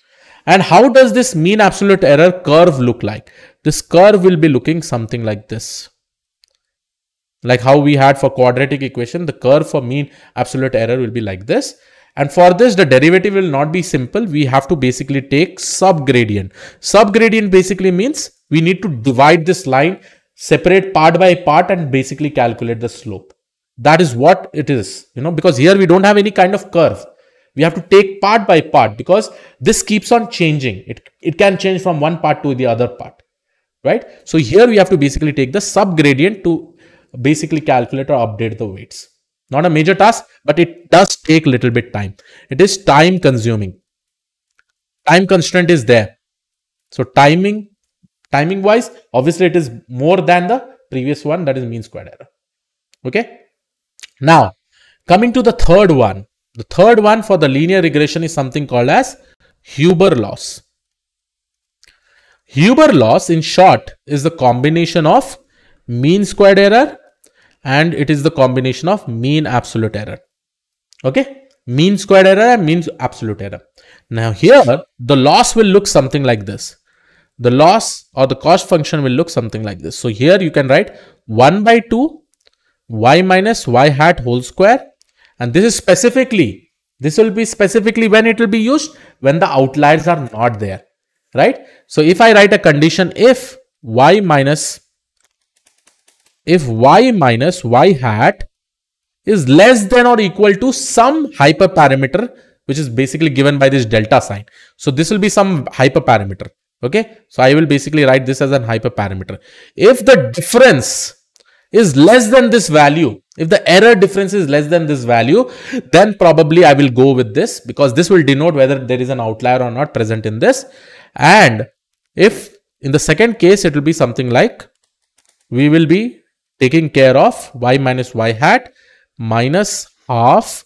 And how does this mean absolute error curve look like? This curve will be looking something like this. Like how we had for quadratic equation, the curve for mean absolute error will be like this. And for this, the derivative will not be simple. We have to basically take subgradient. Subgradient basically means we need to divide this line, separate part by part, and basically calculate the slope. That is what it is, you know, because here we don't have any kind of curve. We have to take part by part because this keeps on changing. It, it can change from one part to the other part, right? So here we have to basically take the subgradient to basically calculate or update the weights. Not a major task, but it does take a little bit time. It is time consuming. Time constraint is there. So timing, timing wise, obviously it is more than the previous one, that is mean squared error. Okay. Now, coming to the third one. The third one for the linear regression is something called as Huber loss. Huber loss, in short, is the combination of mean squared error and it is the combination of mean absolute error. Okay? Mean squared error and mean absolute error. Now here, the loss will look something like this. The loss or the cost function will look something like this. So here you can write one by two y minus y hat whole square. And this is specifically, this will be specifically when it will be used, when the outliers are not there, right? So if I write a condition, if y minus, if y minus y hat is less than or equal to some hyperparameter, which is basically given by this delta sign. So this will be some hyperparameter, okay? So I will basically write this as an hyperparameter. If the difference is less than this value, if the error difference is less than this value, then probably I will go with this because this will denote whether there is an outlier or not present in this. And if in the second case, it will be something like we will be taking care of y minus y hat minus half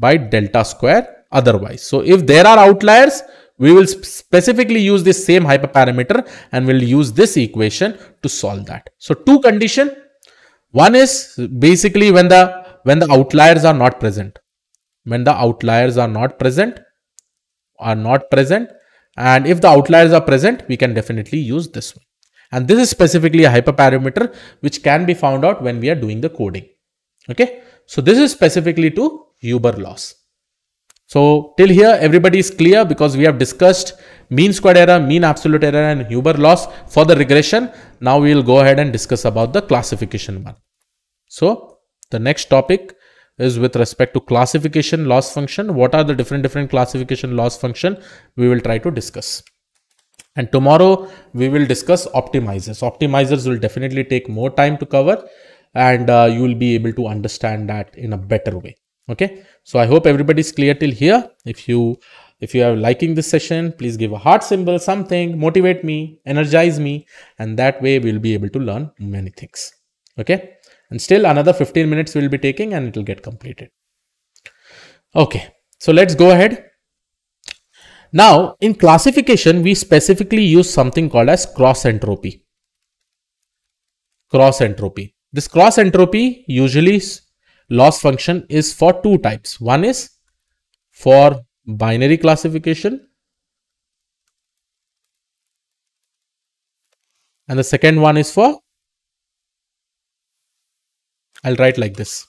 by delta square otherwise. So if there are outliers, we will specifically use this same hyperparameter and we'll use this equation to solve that. So two conditions. One is basically when the, when the outliers are not present, when the outliers are not present, are not present. And if the outliers are present, we can definitely use this one. And this is specifically a hyperparameter, which can be found out when we are doing the coding. Okay. So this is specifically to Huber loss. So till here, everybody is clear because we have discussed mean squared error, mean absolute error and Huber loss for the regression. Now we will go ahead and discuss about the classification one. So the next topic is with respect to classification loss function. What are the different, different classification loss function we will try to discuss. And tomorrow we will discuss optimizers. Optimizers will definitely take more time to cover and uh, you will be able to understand that in a better way. Okay, so I hope everybody's clear till here. If you if you are liking this session, please give a heart symbol, something, motivate me, energize me, and that way we'll be able to learn many things. Okay, and still another fifteen minutes we'll be taking and it will get completed. Okay, so let's go ahead. Now, in classification, we specifically use something called as cross entropy. Cross entropy. This cross entropy usually loss function is for two types. One is for binary classification and the second one is for, I'll write like this.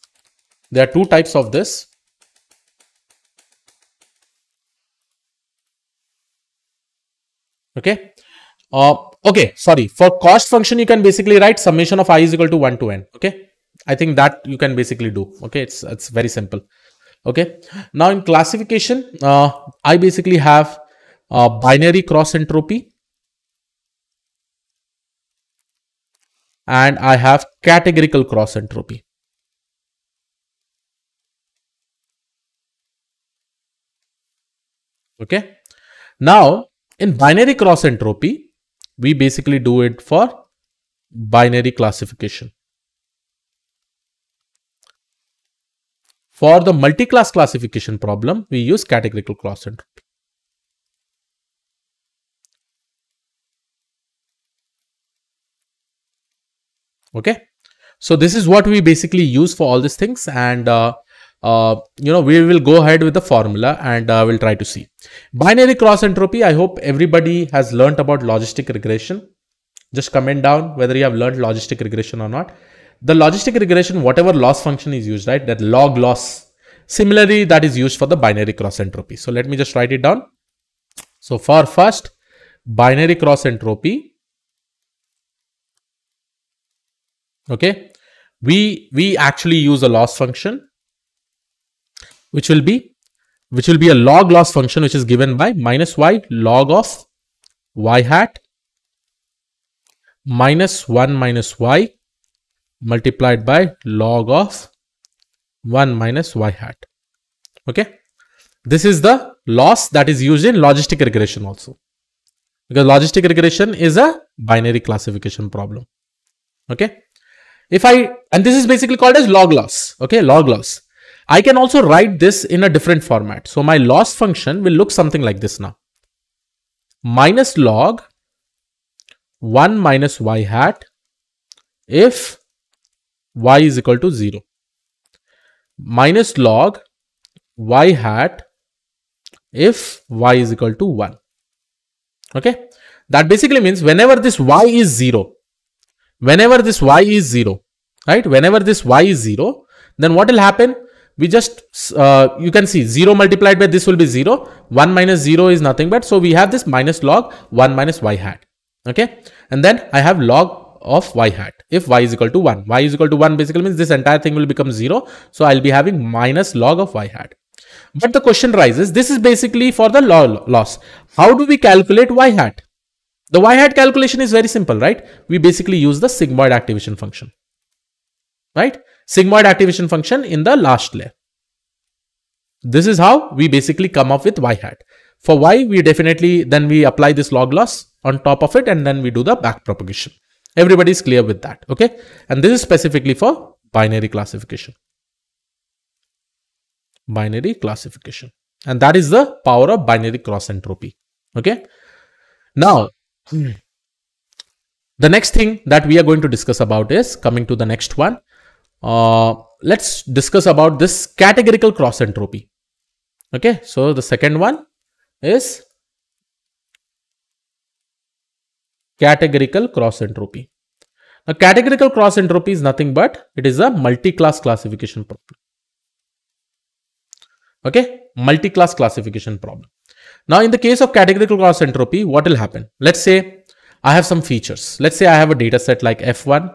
There are two types of this. Okay. Uh, okay. Sorry. For cost function, you can basically write summation of I is equal to one to n. Okay. I think that you can basically do. Okay. It's, it's very simple. Okay. Now in classification, uh, I basically have uh, binary cross entropy and I have categorical cross entropy. Okay. Now in binary cross entropy, we basically do it for binary classification. For the multi-class classification problem, we use categorical cross entropy. Okay. So this is what we basically use for all these things, and uh, uh, you know, we will go ahead with the formula and uh, we'll try to see. Binary cross entropy, I hope everybody has learnt about logistic regression. Just comment down whether you have learnt logistic regression or not. The logistic regression, whatever loss function is used, right, that log loss, similarly that is used for the binary cross entropy. So let me just write it down. So for first binary cross entropy, okay, we we actually use a loss function which will be which will be a log loss function, which is given by minus y log of y hat minus one minus y multiplied by log of one minus y hat. Okay, this is the loss that is used in logistic regression also, because logistic regression is a binary classification problem. Okay, if I, and this is basically called as log loss. Okay, log loss. I can also write this in a different format. So my loss function will look something like this now. Minus log one minus y hat if y is equal to zero. Minus log y hat if y is equal to one. Okay. That basically means whenever this y is zero, whenever this y is zero, right? Whenever this y is zero, then what will happen? We just, uh, you can see zero multiplied by this will be zero. one minus zero is nothing but, so we have this minus log one minus y hat. Okay. And then I have log of y hat if y is equal to one. Y is equal to one basically means this entire thing will become zero. So I'll be having minus log of y hat. But the question rises, this is basically for the log loss. How do we calculate y hat? The y hat calculation is very simple, right? We basically use the sigmoid activation function, right? Sigmoid activation function in the last layer. This is how we basically come up with y hat. For y, we definitely, then we apply this log loss on top of it, and then we do the back propagation. Everybody is clear with that, okay? And this is specifically for binary classification. Binary classification. And that is the power of binary cross entropy, okay? Now, the next thing that we are going to discuss about is, coming to the next one, uh, let's discuss about this categorical cross entropy. Okay, so the second one is categorical cross entropy. Now, categorical cross entropy is nothing but it is a multi-class classification problem. Okay, multi-class classification problem. Now, in the case of categorical cross entropy, what will happen? Let's say I have some features. Let's say I have a data set like F one,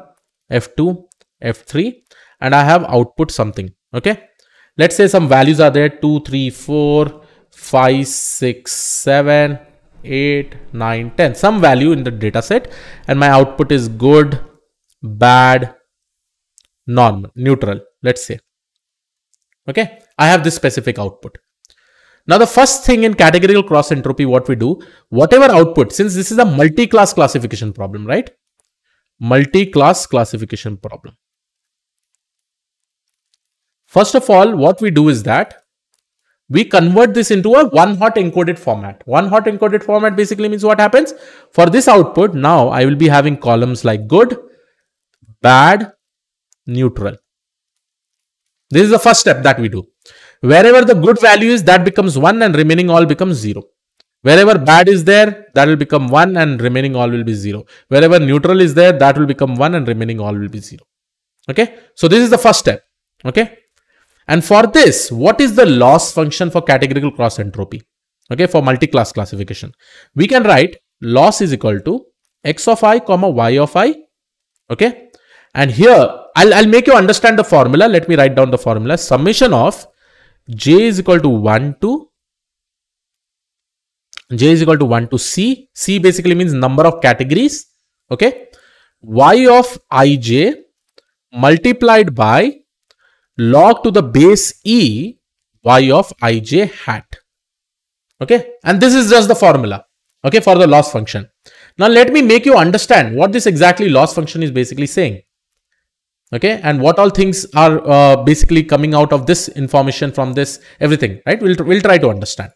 F two, F three, and I have output something. Okay. Let's say some values are there, two, three, four, five, six, seven, eight, nine, ten, some value in the data set, and my output is good, bad, normal, neutral, let's say. Okay. I have this specific output. Now, the first thing in categorical cross entropy, what we do, whatever output, since this is a multi-class classification problem, right? Multi-class classification problem. First of all, what we do is that we convert this into a one-hot encoded format. One-hot encoded format basically means what happens? For this output, now I will be having columns like good, bad, neutral. This is the first step that we do. Wherever the good value is, that becomes one and remaining all becomes zero. Wherever bad is there, that will become one and remaining all will be zero. Wherever neutral is there, that will become one and remaining all will be zero. Okay. So this is the first step. Okay. And for this, what is the loss function for categorical cross entropy? Okay. For multi-class classification, we can write loss is equal to x of I comma y of I. Okay. And here I'll, I'll make you understand the formula. Let me write down the formula. Summation of j is equal to one to j is equal to one to c. C basically means number of categories. Okay. Y of ij multiplied by log to the base e y of ij hat. Okay. And this is just the formula. Okay. For the loss function. Now let me make you understand what this exactly loss function is basically saying. Okay. And what all things are uh, basically coming out of this information from this, everything, right? We'll, we'll try to understand.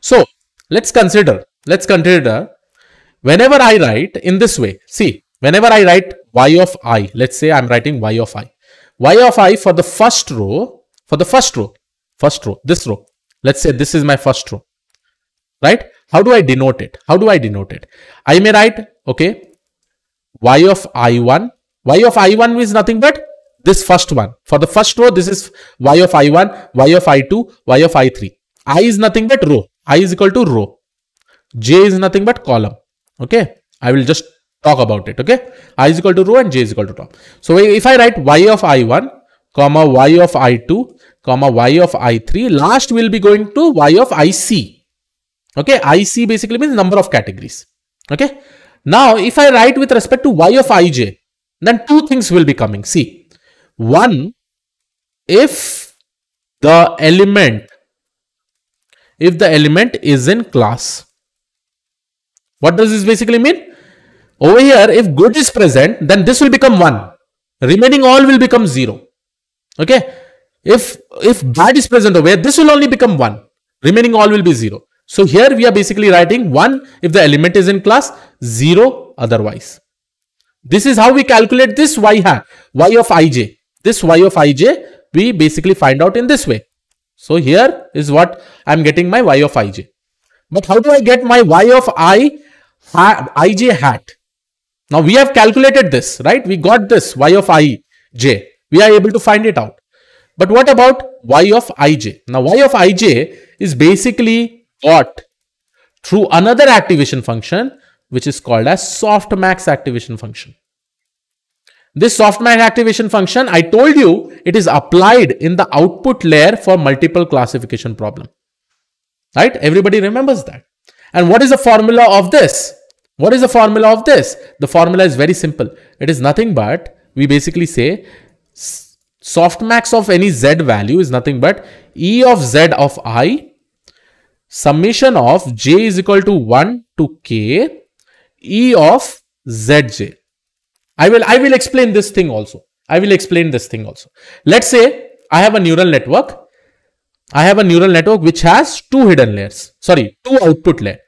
So let's consider, let's consider whenever I write in this way, see, whenever I write y of I. Let's say I'm writing y of I. Y of I for the first row, for the first row, first row, this row. Let's say this is my first row, right? How do I denote it? How do I denote it? I may write, okay, y of I one. Y of I one means nothing but this first one. For the first row, this is y of I one, y of I two, y of I three. I is nothing but row. I is equal to row. J is nothing but column. Okay, I will just talk about it. Okay, I is equal to row and j is equal to top. So if I write y of I one, comma y of I two, comma y of I three, last will be going to y of I C. Okay, I C basically means number of categories. Okay, now if I write with respect to y of I J, then two things will be coming. See, one, if the element, if the element is in class. What does this basically mean? Over here, if good is present, then this will become one. Remaining all will become zero. Okay. If, if bad is present over here, this will only become one. Remaining all will be zero. So here we are basically writing one if the element is in class, zero otherwise. This is how we calculate this y hat, y of ij. This y of ij we basically find out in this way. So here is what I am getting my y of ij. But how do I get my y of I hat, ij hat? Now we have calculated this, right? We got this y of ij. We are able to find it out. But what about y of ij? Now y of ij is basically got through another activation function, which is called as softmax activation function. This softmax activation function, I told you, it is applied in the output layer for multiple classification problem. Right? Everybody remembers that. And what is the formula of this? What is the formula of this? The formula is very simple. It is nothing but, we basically say, softmax of any z value is nothing but e of z of I, summation of j is equal to one to k, e of zj. I will, I will explain this thing also. I will explain this thing also. Let's say I have a neural network. I have a neural network which has two hidden layers. Sorry, two output layers.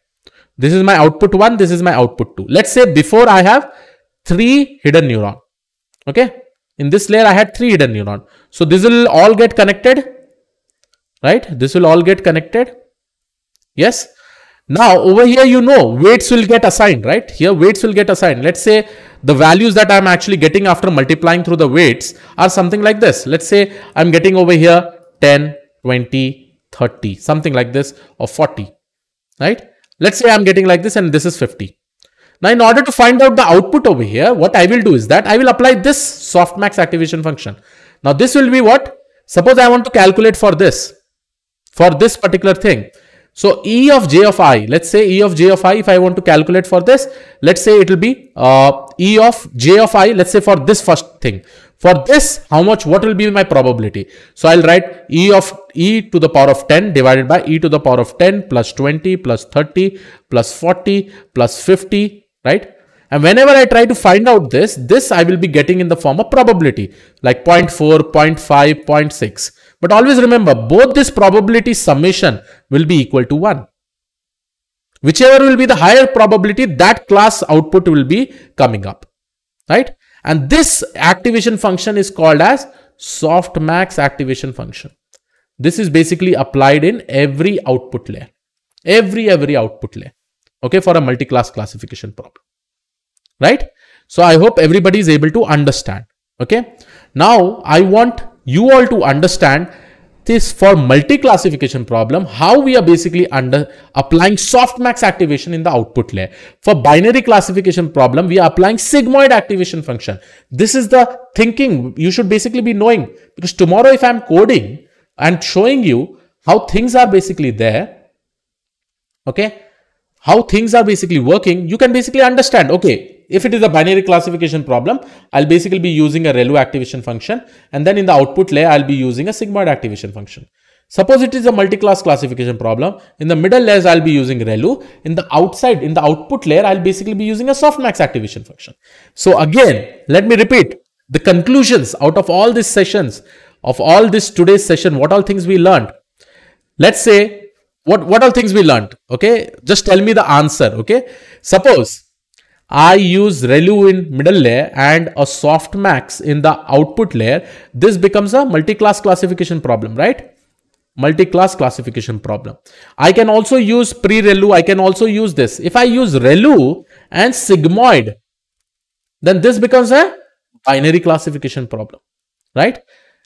This is my output one. This is my output two. Let's say before I have three hidden neurons. Okay. In this layer, I had three hidden neurons. So this will all get connected. Right. This will all get connected. Yes. Now over here, you know, weights will get assigned. Right. Here weights will get assigned. Let's say the values that I'm actually getting after multiplying through the weights are something like this. Let's say I'm getting over here ten, twenty, thirty, something like this, or forty, right? Let's say I'm getting like this and this is fifty. Now, in order to find out the output over here, what I will do is that I will apply this softmax activation function. Now, this will be what? Suppose I want to calculate for this, for this particular thing. So, E of J of I, let's say E of J of I, if I want to calculate for this, let's say it will be uh, E of J of I, let's say for this first thing. For this, how much, what will be my probability? So I'll write e of e to the power of ten divided by e to the power of ten plus twenty plus thirty plus forty plus fifty, right? And whenever I try to find out this, this I will be getting in the form of probability like zero point four, zero point five, zero point six. But always remember, both this probability summation will be equal to one. Whichever will be the higher probability, that class output will be coming up, right? And this activation function is called as softmax activation function. This is basically applied in every output layer, every, every output layer, okay, for a multi-class classification problem, right? So I hope everybody is able to understand, okay? Now I want you all to understand this for multi-classification problem, how we are basically under applying softmax activation in the output layer. For binary classification problem, we are applying sigmoid activation function. This is the thinking you should basically be knowing, because tomorrow if I'm coding and showing you how things are basically there, okay, how things are basically working, you can basically understand, okay, if it is a binary classification problem, I'll basically be using a ReLU activation function. And then in the output layer, I'll be using a sigmoid activation function. Suppose it is a multi-class classification problem. In the middle layers, I'll be using ReLU. In the outside, in the output layer, I'll basically be using a softmax activation function. So again, let me repeat the conclusions out of all these sessions, of all this today's session, what all things we learned. Let's say, what, what all things we learned, okay? Just tell me the answer, okay? Suppose I use ReLU in middle layer and a softmax in the output layer, this becomes a multi-class classification problem, right? Multi-class classification problem. I can also use pre-ReLU. I can also use this. If I use ReLU and sigmoid, then this becomes a binary classification problem, right?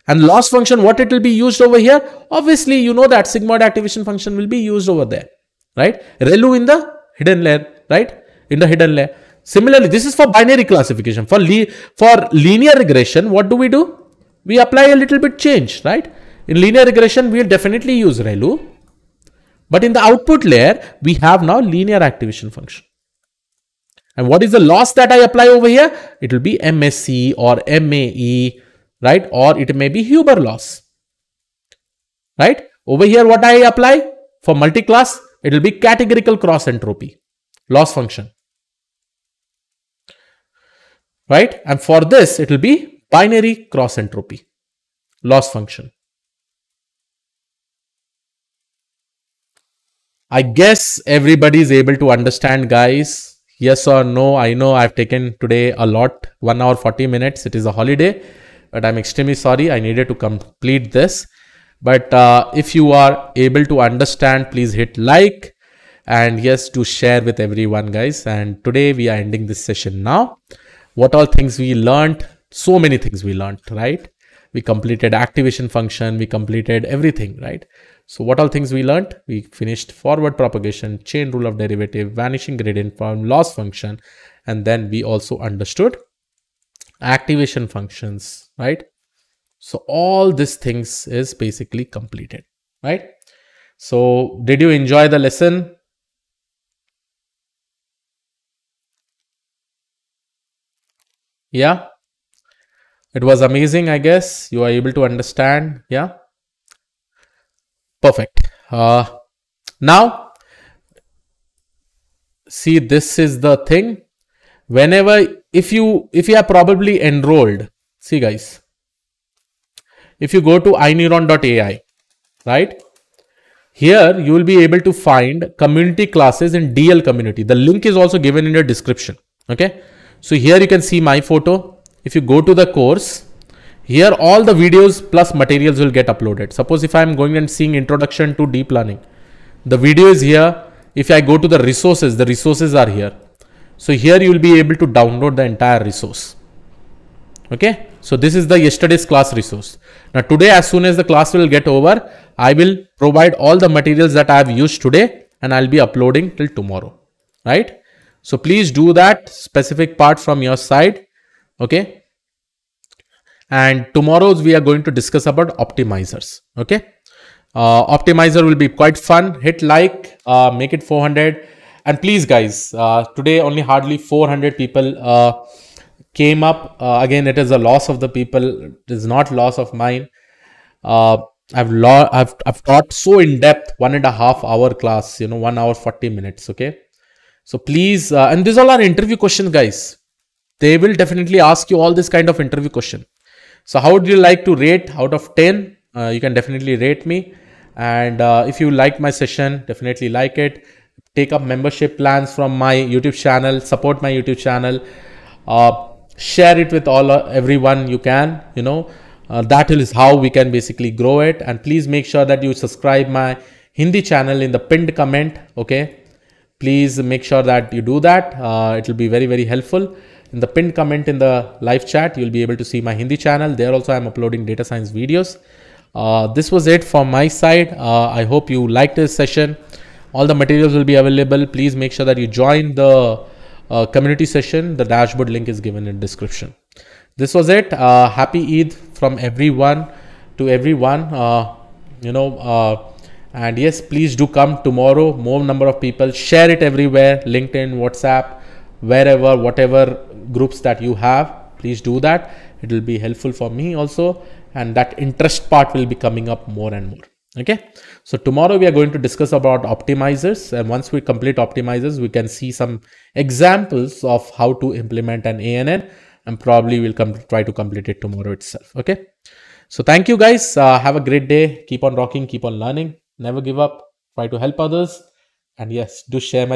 And loss function, what it will be used over here? Obviously, you know that sigmoid activation function will be used over there, right? ReLU in the hidden layer, right? In the hidden layer. Similarly, this is for binary classification. For li for linear regression, what do we do? We apply a little bit change, right? In linear regression, we will definitely use ReLU. But in the output layer, we have now linear activation function. And what is the loss that I apply over here? It will be M S E or M A E, right? Or it may be Huber loss, right? Over here, what I apply for multi-class, it will be categorical cross entropy, loss function, right? And for this, it will be binary cross entropy, loss function. I guess everybody is able to understand, guys. Yes or no? I know I've taken today a lot, one hour forty minutes. It is a holiday, but I'm extremely sorry. I needed to complete this. But uh, if you are able to understand, please hit like. And yes, to share with everyone, guys. And today we are ending this session now. What all things we learned? So many things we learned, right? We completed activation function. We completed everything, right? So what all things we learned? We finished forward propagation, chain rule of derivative, vanishing gradient form, loss function. And then we also understood activation functions, right? So all these things is basically completed, right? So did you enjoy the lesson? Yeah, it was amazing. I guess you are able to understand. Yeah. Perfect. Uh, now, see, this is the thing. Whenever, if you, if you are probably enrolled, see guys, if you go to i neuron dot A I, right, here you will be able to find community classes in D L community. The link is also given in your description. Okay. So here you can see my photo. If you go to the course, here all the videos plus materials will get uploaded. Suppose if I am going and seeing introduction to deep learning, the video is here. If I go to the resources, the resources are here. So here you will be able to download the entire resource. Okay. So this is the yesterday's class resource. Now today, as soon as the class will get over, I will provide all the materials that I have used today and I'll be uploading till tomorrow. Right. So please do that specific part from your side. Okay. And tomorrow we are going to discuss about optimizers. Okay. Uh, optimizer will be quite fun. Hit like, uh, make it four hundred. And please guys, uh, today only hardly four hundred people uh, came up. Uh, again, it is a loss of the people. It is not loss of mine. Uh, I've, I've, I've taught so in depth one and a half hour class, you know, one hour forty minutes. Okay. So please, uh, and these all are interview questions, guys. They will definitely ask you all this kind of interview question. So how would you like to rate out of ten? Uh, you can definitely rate me. And uh, if you like my session, definitely like it. Take up membership plans from my YouTube channel, support my YouTube channel, uh, share it with all, uh, everyone you can, you know, uh, that is how we can basically grow it. And please make sure that you subscribe my Hindi channel in the pinned comment. Okay. Please make sure that you do that. Uh, it will be very, very helpful. In the pinned comment in the live chat, you'll be able to see my Hindi channel. There also I'm uploading data science videos. Uh, this was it from my side. Uh, I hope you liked this session. All the materials will be available. Please make sure that you join the uh, community session. The dashboard link is given in description. This was it. Uh, happy Eid from everyone to everyone. Uh, you know, uh, and yes, please do come tomorrow. More number of people, share it everywhere, LinkedIn, WhatsApp, wherever, whatever groups that you have, please do that. It will be helpful for me also. And that interest part will be coming up more and more. Okay. So tomorrow we are going to discuss about optimizers. And once we complete optimizers, we can see some examples of how to implement an A N N, and probably we'll come try to complete it tomorrow itself. Okay. So thank you guys. Uh, have a great day. Keep on rocking, keep on learning. Never give up. Try to help others. And yes, do share my